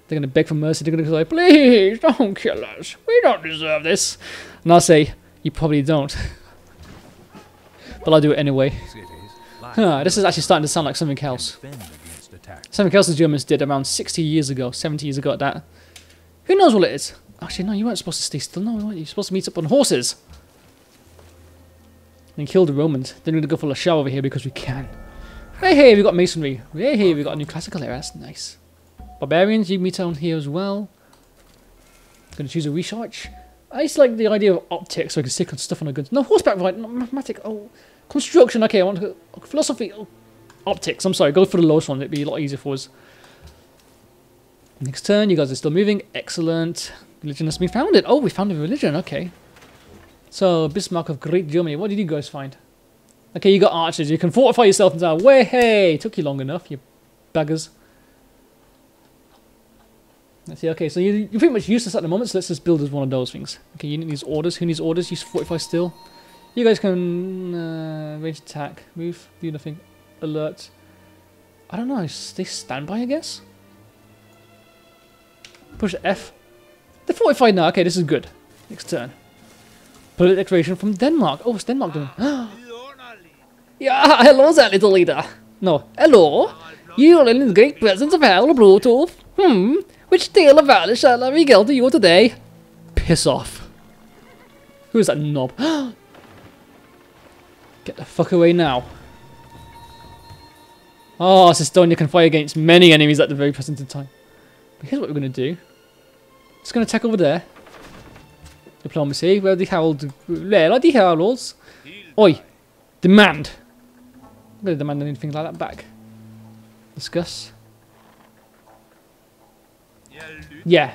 They're going to beg for mercy. They're going to say, please, don't kill us. We don't deserve this. And I'll say, you probably don't. But I'll do it anyway. Huh, this is actually starting to sound like something else. Something else the Germans did around 60 years ago, 70 years ago at that. Who knows what it is? Actually, no, you weren't supposed to stay still. No, you were supposed to meet up on horses. And kill the Romans. Then we're going to go for Lashar over here because we can. Hey, we got masonry. Hey, we got a new classical era. That's nice. Barbarians, you meet down here as well. Going to choose a research. I just like the idea of optics, so I can stick on stuff on a good... No, horseback ride, not mathematic. Oh, construction. Okay, I want to... Oh, philosophy. Oh, optics. I'm sorry, go for the lowest one. It'd be a lot easier for us. Next turn, you guys are still moving. Excellent. Religion has been founded. Oh, we found a religion. Okay. So, Bismarck of Great Germany. What did you guys find? Okay, you got archers. You can fortify yourself and way. Hey, took you long enough, you baggers. Let's see, okay, so you're pretty much useless at the moment, so let's just build as one of those things. Okay, unit needs orders. Who needs orders? You fortify still. You guys can range attack, move, do nothing, alert. I don't know, stay standby, I guess? Push F. They're fortified now, okay, this is good. Next turn. Political declaration from Denmark. Oh, what's Denmark doing? Yeah, hello there, little leader. No, hello. You are in the great presence of Harold Bluetooth. Which tale of valor shall I regale to you today? Piss off. Who is that knob? Get the fuck away now. Oh, Systonia can fight against many enemies at the very present time. But here's what we're going to do. Just going to attack over there. Diplomacy. Where are the Harold? Where are the Harolds? Oi. Demand. I'm going to demand anything like that back. Discuss. Yeah.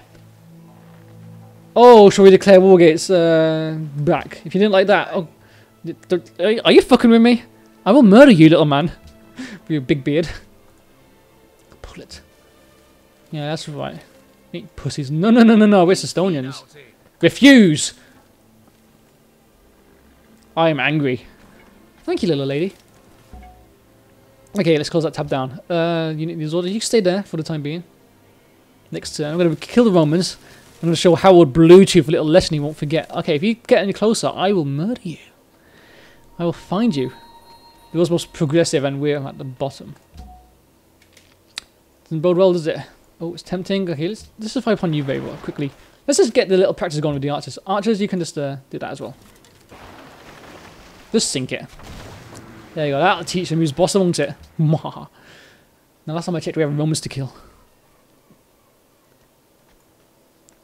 Oh, shall we declare war against back? If you didn't like that, oh, are you fucking with me? I will murder you, little man. With your big beard. Pull it. Yeah, that's right. Eat pussies. No, no, no, no, no. We're Estonians. Refuse. I am angry. Thank you, little lady. Okay, let's close that tab down. Unit needs orders. You can stay there for the time being. Next turn, I'm going to kill the Romans. I'm going to show Howard Bluetooth a little lesson he won't forget. Okay, if you get any closer, I will murder you. I will find you. The world's most progressive, and we're at the bottom. Doesn't bode well, does it? Oh, it's tempting. Okay, let's just fire upon you very well, quickly. Let's just get the little practice going with the archers. Archers, you can just do that as well. Just sink it. There you go. That'll teach them who's boss, won't it? Now, last time I checked, we have Romans to kill.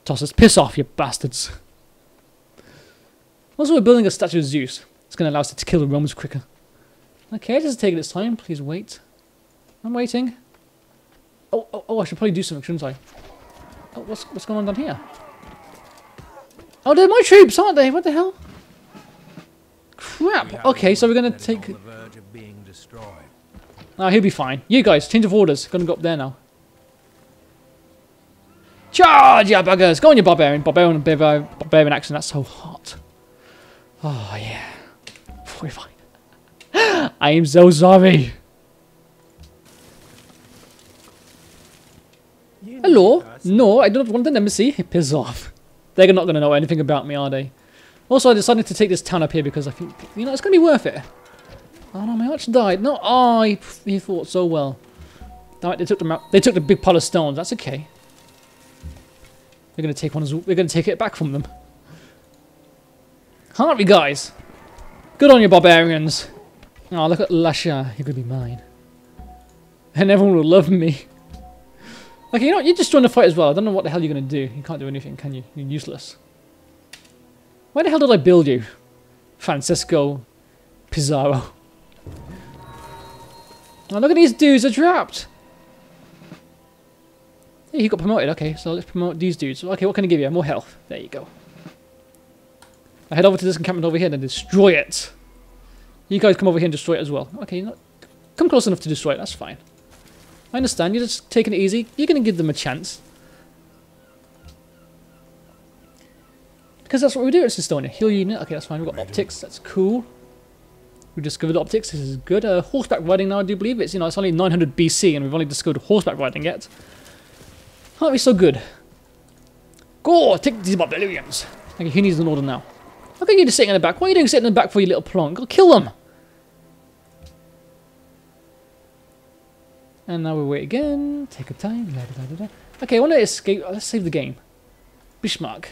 Tossers, piss off, you bastards. Also, we're building a statue of Zeus. It's going to allow us to kill the Romans quicker. Okay, this is taking its time. Please wait. I'm waiting. Oh, oh, oh, I should probably do something, shouldn't I? Oh, what's going on down here? Oh, they're my troops, aren't they? What the hell? Crap. Okay, so we're going to take... Oh, he'll be fine. You guys, change of orders. Going to go up there now. Charge, yeah, buggers! Go on, your barbarian. Barbarian action. That's so hot. Oh, yeah. 45. I am so sorry. Hello? No, I don't want an embassy. Piss off. They're not going to know anything about me, are they? Also, I decided to take this town up here because I think, you know, it's going to be worth it. Oh, no, my arch died. No, oh, he fought so well. Right, they took them out. They took the big pile of stones. That's okay. We're gonna take one as well. We're gonna take it back from them, aren't we, guys? Good on you, barbarians! Oh, look at Lashar. He could be mine, and everyone will love me. Okay, you know what? You just joined the fight as well. I don't know what the hell you're going to do. You can't do anything, can you? You're useless. Why the hell did I build you? Francesco Pizarro. Oh, look at these dudes. They're trapped. Yeah, he got promoted. Okay, so let's promote these dudes. Okay, what can I give you? More health. There you go. I head over to this encampment over here and destroy it. You guys come over here and destroy it as well. Okay, not come close enough to destroy it. That's fine. I understand. You're just taking it easy. You're going to give them a chance. Because that's what we do at Systonia. Heal unit. Okay, that's fine. We've got optics. That's cool. We discovered optics. This is good. Horseback riding now, I do believe. It's, you know, it's only 900 BC and we've only discovered horseback riding yet. How are we so good? Go! Take these barbarians. Okay, who needs an order now? How can you just sit in the back? What are you doing sitting in the back for, you little plonk? Go kill them! And now we wait again. Take a time. Da, da, da, da. Okay, I want to escape. Let's save the game. Bismarck.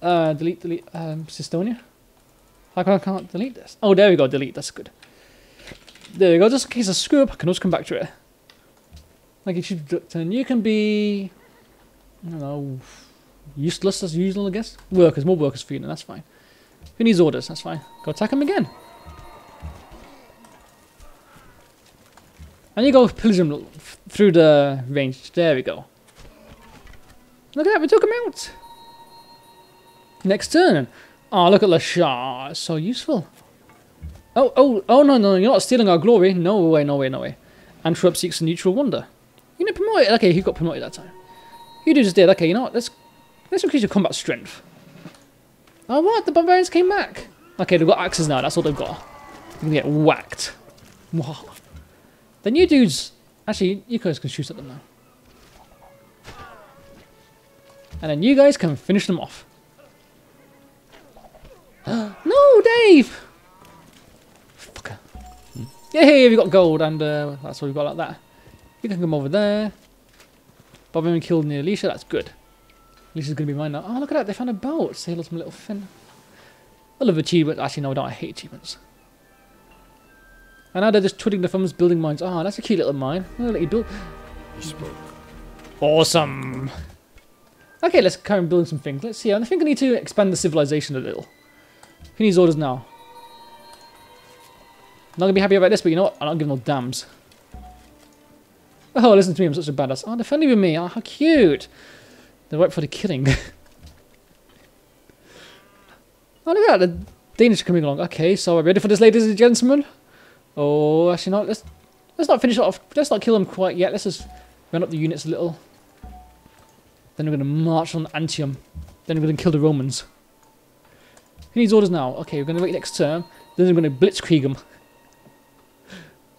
Delete. Systonia. How come I can't delete this? Oh, there we go. Delete. That's good. There we go. Just in case I screw up, I can always come back to it. Like if you turn, you can be, I don't know, useless as usual, I guess. Workers, more workers for you. Then that's fine. Who needs orders? That's fine. Go attack him again. And you go pillage him through the range. There we go. Look at that, we took him out. Next turn. Oh, look at Lashar. So useful. Oh, no, you're not stealing our glory. No way. Antwerp seeks a neutral wonder. You know, promoted. Okay, he got promoted that time. You just did. Okay, you know what? Let's increase your combat strength. Oh, what? The barbarians came back. Okay, they've got axes now. That's all they've got. They're going to get whacked. Wow. The new dudes... Actually, you guys can shoot at them now. And then you guys can finish them off. No, Dave! Fucker. Yay, we got gold, and that's all we've got like that. You can come over there. Bobby killed near Alicia, that's good. Alicia's going to be mine now. Oh, look at that, they found a boat. Say hello to my little Finn. I love achievements. Actually, no, I don't. I hate achievements. And now they're just twiddling their thumbs, building mines. Ah, oh, that's a cute little mine. I'll let you build. You spoke. Awesome. Okay, let's carry on building some things. Let's see. I think I need to expand the civilization a little. Who needs orders now? I'm not gonna be happy about this, but you know what? I don't give no dams. Oh, listen to me. I'm such a badass. Oh, they're friendly with me. Oh, how cute. They're right for the killing. Oh, look at that. The Danish are coming along. Okay, so are we ready for this, ladies and gentlemen? Oh, actually not. Let's not finish it off. Let's not kill them quite yet. Let's just run up the units a little. Then we're going to march on Antium. Then we're going to kill the Romans. Who needs orders now? Okay, we're going to wait next turn. Then we're going to blitzkrieg them.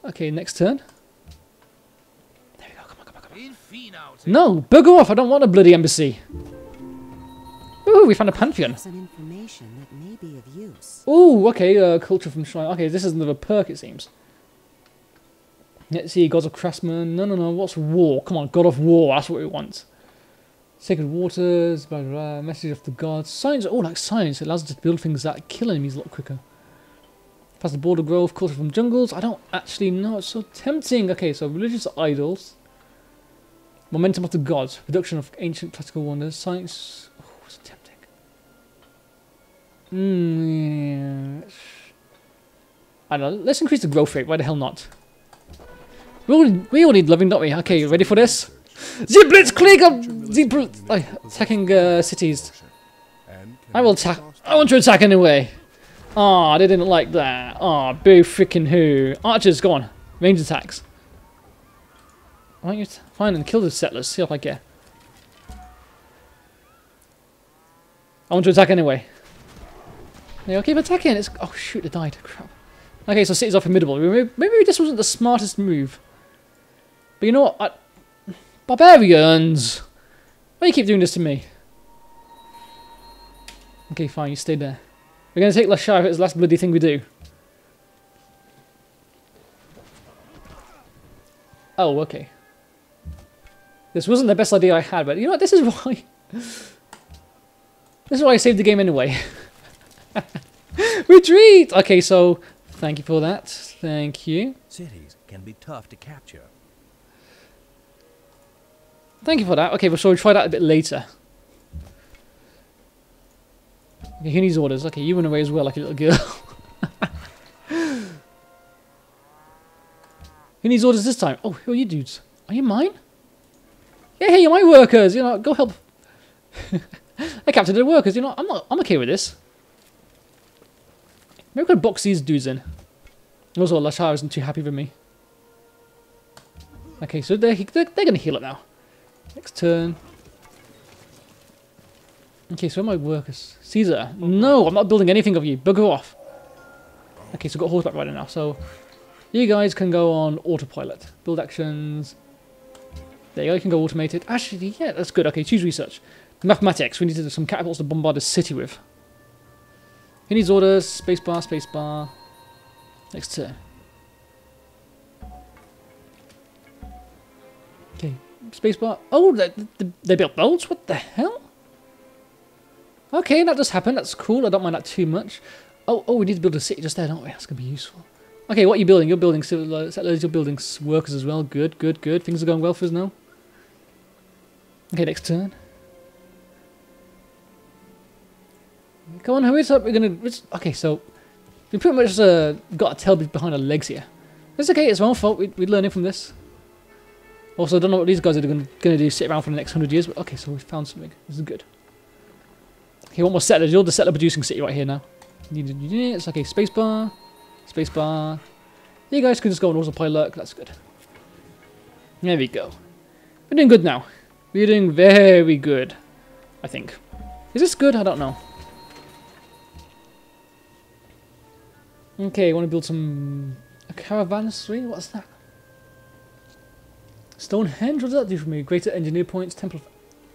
Okay, next turn. There we go. Come on. No, bugger off. I don't want a bloody embassy. Ooh, we found a pantheon. Ooh, okay, culture from shrine. Okay, this is another perk, it seems. Let's see, gods of craftsmen. No, what's war? Come on, god of war, that's what we want. Sacred waters, blah, blah, blah, message of the gods. Science, oh, like science, it allows us to build things that kill enemies a lot quicker. Past the border grove, culture from jungles. I don't actually know, it's so tempting. Okay, so religious idols. Momentum of the gods, reduction of ancient classical wonders, science. Oh, it's tempting. I don't know. Let's increase the growth rate. Why the hell not? We all need loving, don't we? Okay, ready for this? The blitzkrieg of the attacking cities. I will attack. I want to attack anyway. Ah, they didn't like that. Ah, boo freaking who? Archers, go on. Range attacks. Why don't you find and kill the settlers? See if I get. I want to attack anyway. They'll keep attacking. It's, oh shoot, they died. Crap. Okay, so cities are formidable. Maybe this wasn't the smartest move. But you know what? Barbarians! Why do you keep doing this to me? Okay, fine, you stay there. We're going to take Lashar if it's the last bloody thing we do. Oh, okay. This wasn't the best idea I had, but you know what? This is why I saved the game anyway. Retreat! Okay, so thank you for that. Thank you. Cities can be tough to capture. Thank you for that. Okay, so we'll try that a bit later. Okay, who needs orders? Okay, you went away as well, like a little girl. Who needs orders this time? Oh, who are you dudes? Are you mine? Yeah, hey, you're my workers. You know, go help. I captured the workers. You know, I'm okay with this. Maybe we could box these dudes in. Also, Lashar isn't too happy with me. Okay, so they're gonna heal up now. Next turn. Okay, so where are my workers? Caesar. No, I'm not building anything of you. Bugger off. Okay, so we've got horseback riding now. So you guys can go on autopilot. Build actions. There you go, you can go automated. Actually, yeah, that's good. Okay, choose research. Mathematics. We need to do some catapults to bombard a city with. Who needs orders? Spacebar, spacebar. Next turn. Okay, spacebar. Oh, they built boats? What the hell? Okay, that just happened. That's cool. I don't mind that too much. Oh, we need to build a city just there, don't we? That's going to be useful. Okay, what are you building? You're building settlers, you're building workers as well. Good, good, good. Things are going well for us now. Okay, next turn. Come on, hurry up. We're going to... Okay, so... We pretty much got a tail behind our legs here. It's okay, it's our own fault. We're learning from this. Also, I don't know what these guys are going to do, sit around for the next 100 years. But okay, so we found something. This is good. Okay, one more settler. You're the settler producing city right here now. It's okay, spacebar. Spacebar. You guys can just go on autopilot. That's good. There we go. We're doing good now. We're doing very good, I think. Is this good? I don't know. Okay, I want to build some... A caravanserai? What's that? Stonehenge? What does that do for me? Greater engineer points. Temple of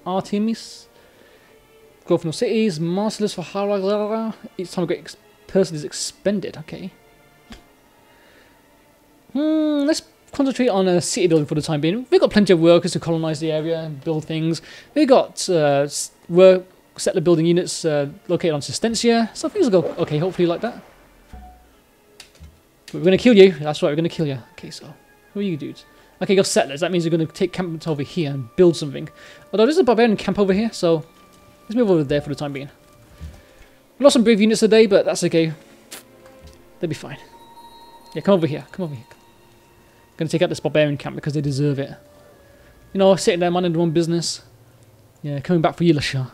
Artemis. Growth for no cities. Marcellus for Haraglara. Each time a great person is expended. Okay. Let's concentrate on a city building for the time being. We've got plenty of workers to colonize the area and build things. We've got settler building units located on Systonia. So things will go okay, hopefully, like that. But we're going to kill you. That's right, we're going to kill you. Okay, so who are you dudes? Okay, you're settlers. That means you're going to take camp over here and build something. Although there's a barbarian camp over here, so let's move over there for the time being. We lost some brave units today, but that's okay. They'll be fine. Yeah, come over here. Come over here. I'm going to take out this barbarian camp because they deserve it. You know, sitting there minding their own business. Yeah, coming back for you, Lashar.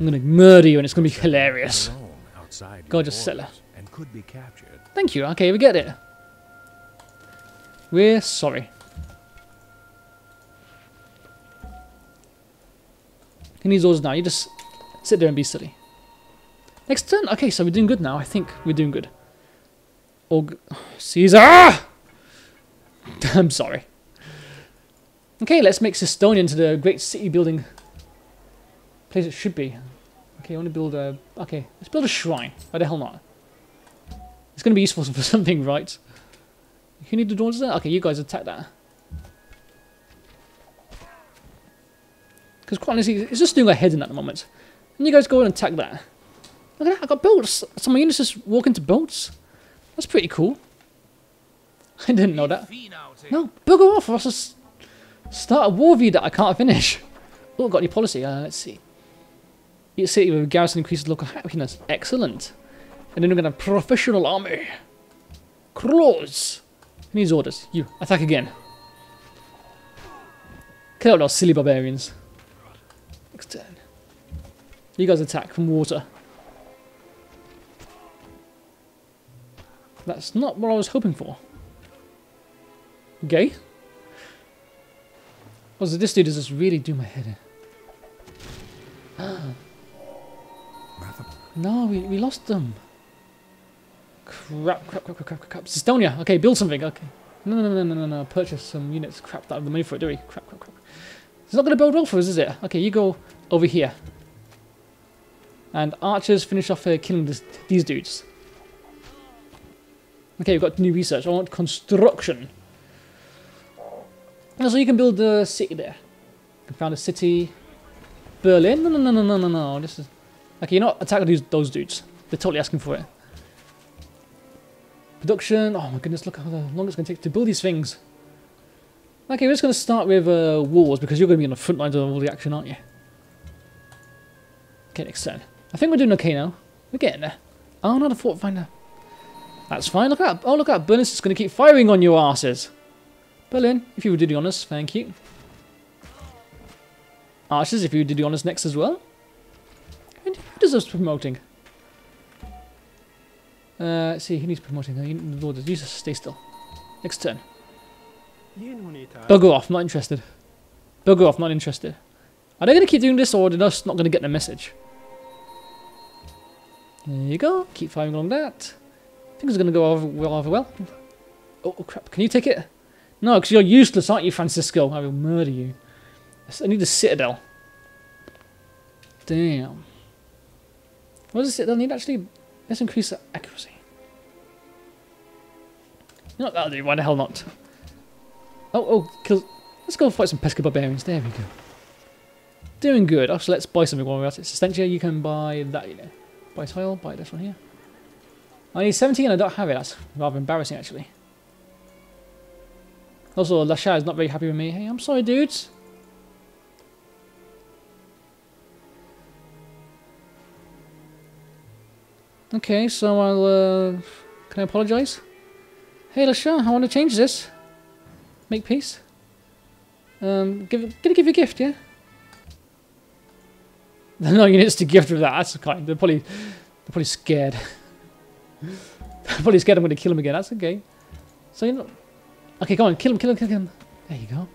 I'm going to murder you and it's going to be hilarious. Gorgeous settler. And could be captured. Thank you. Okay, we get it. We're sorry. Who needs orders now? You just sit there and be silly. Next turn? Okay, so we're doing good now. I think we're doing good. Caesar! I'm sorry. Okay, let's make Systonia into the great city building place it should be. Okay, I want to build a... Okay, let's build a shrine. Why the hell not? It's going to be useful for something, right? You need the doors there? Okay, you guys attack that. Because quite honestly, it's just doing our heads in at the moment. And you guys go and attack that. Look at that, I got boats! So my units just walk into boats? That's pretty cool. I didn't know that. No, bugger off! I'll just start a war view that I can't finish. Oh, got any policy? Let's see. Each city with a garrison increases local happiness. Excellent. And then we're going to have professional army. Crows. Who needs orders? You. Attack again. Kill out those silly barbarians. Next turn. You guys attack from water. That's not what I was hoping for. Okay. Also, this dude is just really doing my head in. No, we lost them. Crap, crap, crap, crap, crap, crap. Systonia. Okay, build something. Okay. No, no, no, no, no, no. Purchase some units. Crap, that have the money for it, do we? Crap, crap, crap. It's not going to build well for us, is it? Okay, you go over here. And archers finish off killing these dudes. Okay, we've got new research. I want construction. And so you can build a city there. You can found a city. Berlin? No, no, no, no, no, no, no. This is... Okay, you're not attacking those dudes. They're totally asking for it. Production. Oh my goodness, look how long it's going to take to build these things. Okay, we're just going to start with wars, because you're going to be on the front lines of all the action, aren't you? Okay, next turn. I think we're doing okay now. We're getting there. Oh, not a fort finder. That's fine. Look at that. Oh, look at that. Berlin's just going to keep firing on your arses. Berlin, if you would do the honours, thank you. Archers, if you would do the honours next as well. And who deserves promoting? Let's see, he needs promoting. The Lord, you just stay still. Next turn. Bugger off, not interested. Bugger off, not interested. Are they going to keep doing this, or are they just not going to get the message? There you go. Keep firing along that. I think it's going to go over well, Oh crap! Can you take it? No, because you're useless, aren't you, Francisco? I will murder you. I need a citadel. Damn. What does a citadel need actually? Let's increase the accuracy. You know what that'll do? Why the hell not? Oh, kill. Let's go fight some pesky barbarians. There we go. Doing good. Actually, let's buy something while we're at it. Systonia, you can buy that, you know. Buy tile, buy this one here. I need 17 and I don't have it. That's rather embarrassing, actually. Also, Lashar is not very happy with me. Hey, I'm sorry, dudes. Okay, so I'll, can I apologise? Hey, Lashar, I want to change this. Make peace. Gonna give you a gift, yeah? No units to gift with that. That's kind. They're probably scared. They're probably scared I'm going to kill him again. That's okay. So you're not. Okay, go on, kill him. There you go.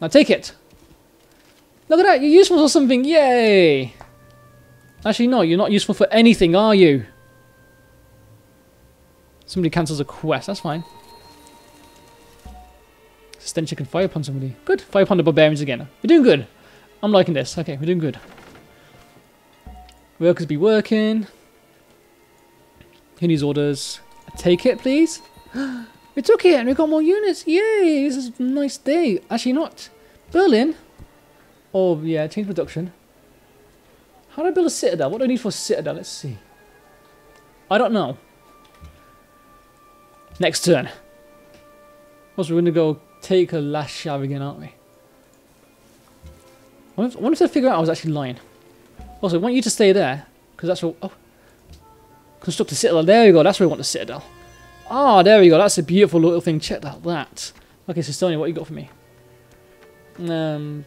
Now take it. Look at that. You're useful for something. Yay! Actually, no. You're not useful for anything, are you? Somebody cancels a quest. That's fine. Stencher can fire upon somebody. Good. Fire upon the barbarians again. We're doing good. I'm liking this. Okay, we're doing good. Workers be working. Who needs orders? Take it, please. We took it and we got more units. Yay! This is a nice day. Actually, not. Berlin. Oh, yeah, change production. How do I build a citadel? What do I need for a citadel? Let's see. I don't know. Next turn. Also, we're going to go take a Lashar again, aren't we? I wanted to figure out I was actually lying. Also, I want you to stay there, because that's what... Oh. Construct a citadel. There we go. That's where we want the citadel. Ah, there we go. That's a beautiful little thing. Check out that. Okay, so Systonia, what you got for me? Tell you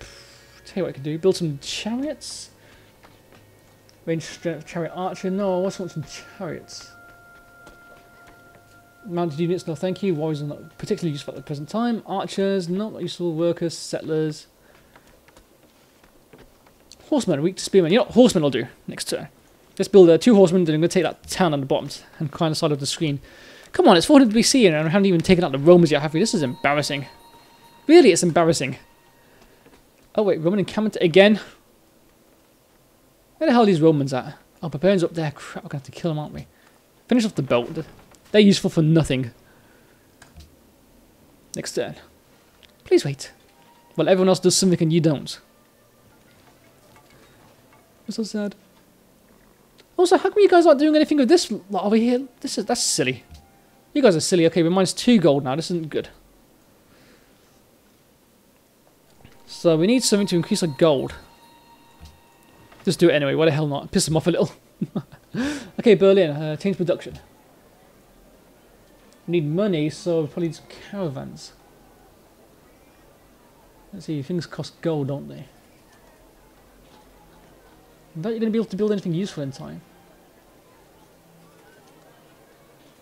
what I can do. Build some chariots. Range strength, chariot archer. No, I also want some chariots. Mounted units, no thank you. Warriors are not particularly useful at the present time. Archers, not useful. Workers, settlers. Horsemen, weak to spearmen. You know what horsemen will do next turn? Let's build 2 horsemen, then I'm going to take that town on the bottom and climb the side of the screen. Come on, it's 400 BC and I haven't even taken out the Romans yet, have we? This is embarrassing. Really, it's embarrassing. Oh wait, Roman encampment again? Where the hell are these Romans at? Oh, barbarians up there. Crap, we're going to have to kill them, aren't we? Finish off the belt. They're useful for nothing. Next turn. Please wait. Well, everyone else does something and you don't. I'm so sad. Also, how come you guys aren't doing anything with this lot over here? That's silly. You guys are silly. Okay, we're minus 2 gold now. This isn't good. So we need something to increase our gold. Just do it anyway. Why the hell not? Piss them off a little. Okay, Berlin. Change production. We need money, so we probably need some caravans. Let's see. Things cost gold, don't they? I doubt you're going to be able to build anything useful in time.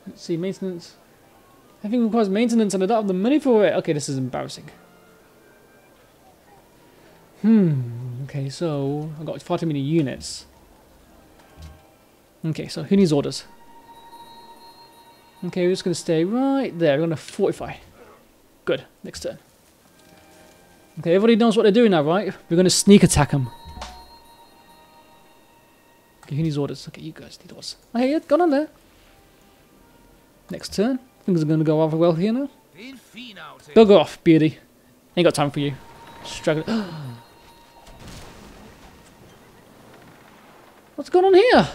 Let's see, maintenance. Everything requires maintenance and I don't have the money for it. Okay, this is embarrassing. Okay, so I've got far too many units. Okay, so who needs orders? Okay, we're just going to stay right there. We're going to fortify. Good, next turn. Okay, everybody knows what they're doing now, right? We're going to sneak attack them. Who needs orders? Okay, you guys need orders. Okay, yeah, gone on there. Next turn. Things are going to go rather well here now. Bugger off, Beardy. Ain't got time for you. Straggler. What's going on here?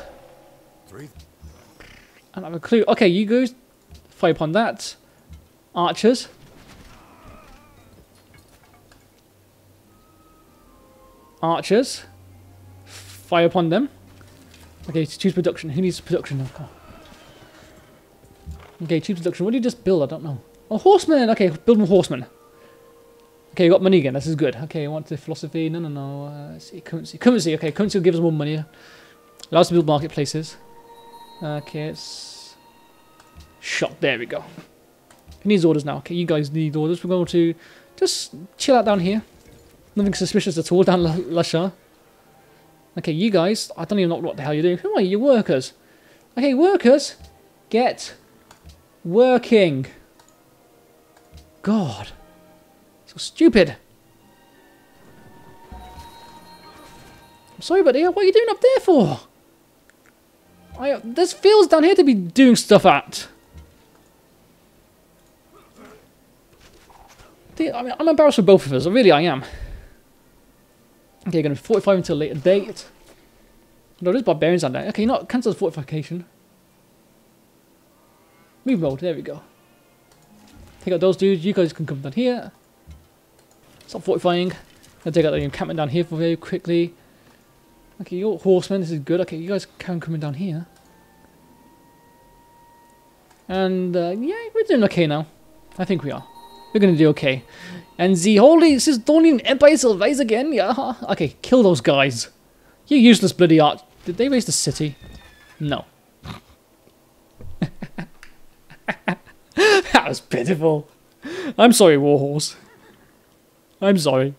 I don't have a clue. Okay, you guys. Fire upon that. Archers. archers. Fire upon them. Okay, choose production. Who needs production? Okay, choose production. What do you just build? I don't know. Oh, horsemen! Okay, build more horsemen. Okay, you got money again. This is good. Okay, I want the philosophy. No, no, no. Let's see, currency. Currency, okay. Currency will give us more money. Allows us to build marketplaces. Okay, it's... shop. There we go. Who needs orders now? Okay, you guys need orders. We're going to just chill out down here. Nothing suspicious at all down Lashar. Okay, you guys, I don't even know what the hell you're doing. Who are you? You're workers. Okay, workers, get working. God, so stupid. I'm sorry, buddy. What are you doing up there for? There's fields down here to be doing stuff at. I mean, I'm embarrassed for both of us. Really, I am. Okay, you're going to 45 until a later date. No, there's barbarians on there. Okay, you're not cancel the fortification. Move road, there we go. Take out those dudes, you guys can come down here. Stop fortifying. I'll take out the encampment down here for very quickly. Okay, you're horsemen, this is good. Okay, you guys can come down here. And, yeah, we're doing okay now. I think we are. We're going to do okay. And the Holy Systonian Empire shall rise again. Yeah. Okay, kill those guys. You useless bloody art. Did they raise the city? No. That was pitiful. I'm sorry, Warhorse. I'm sorry.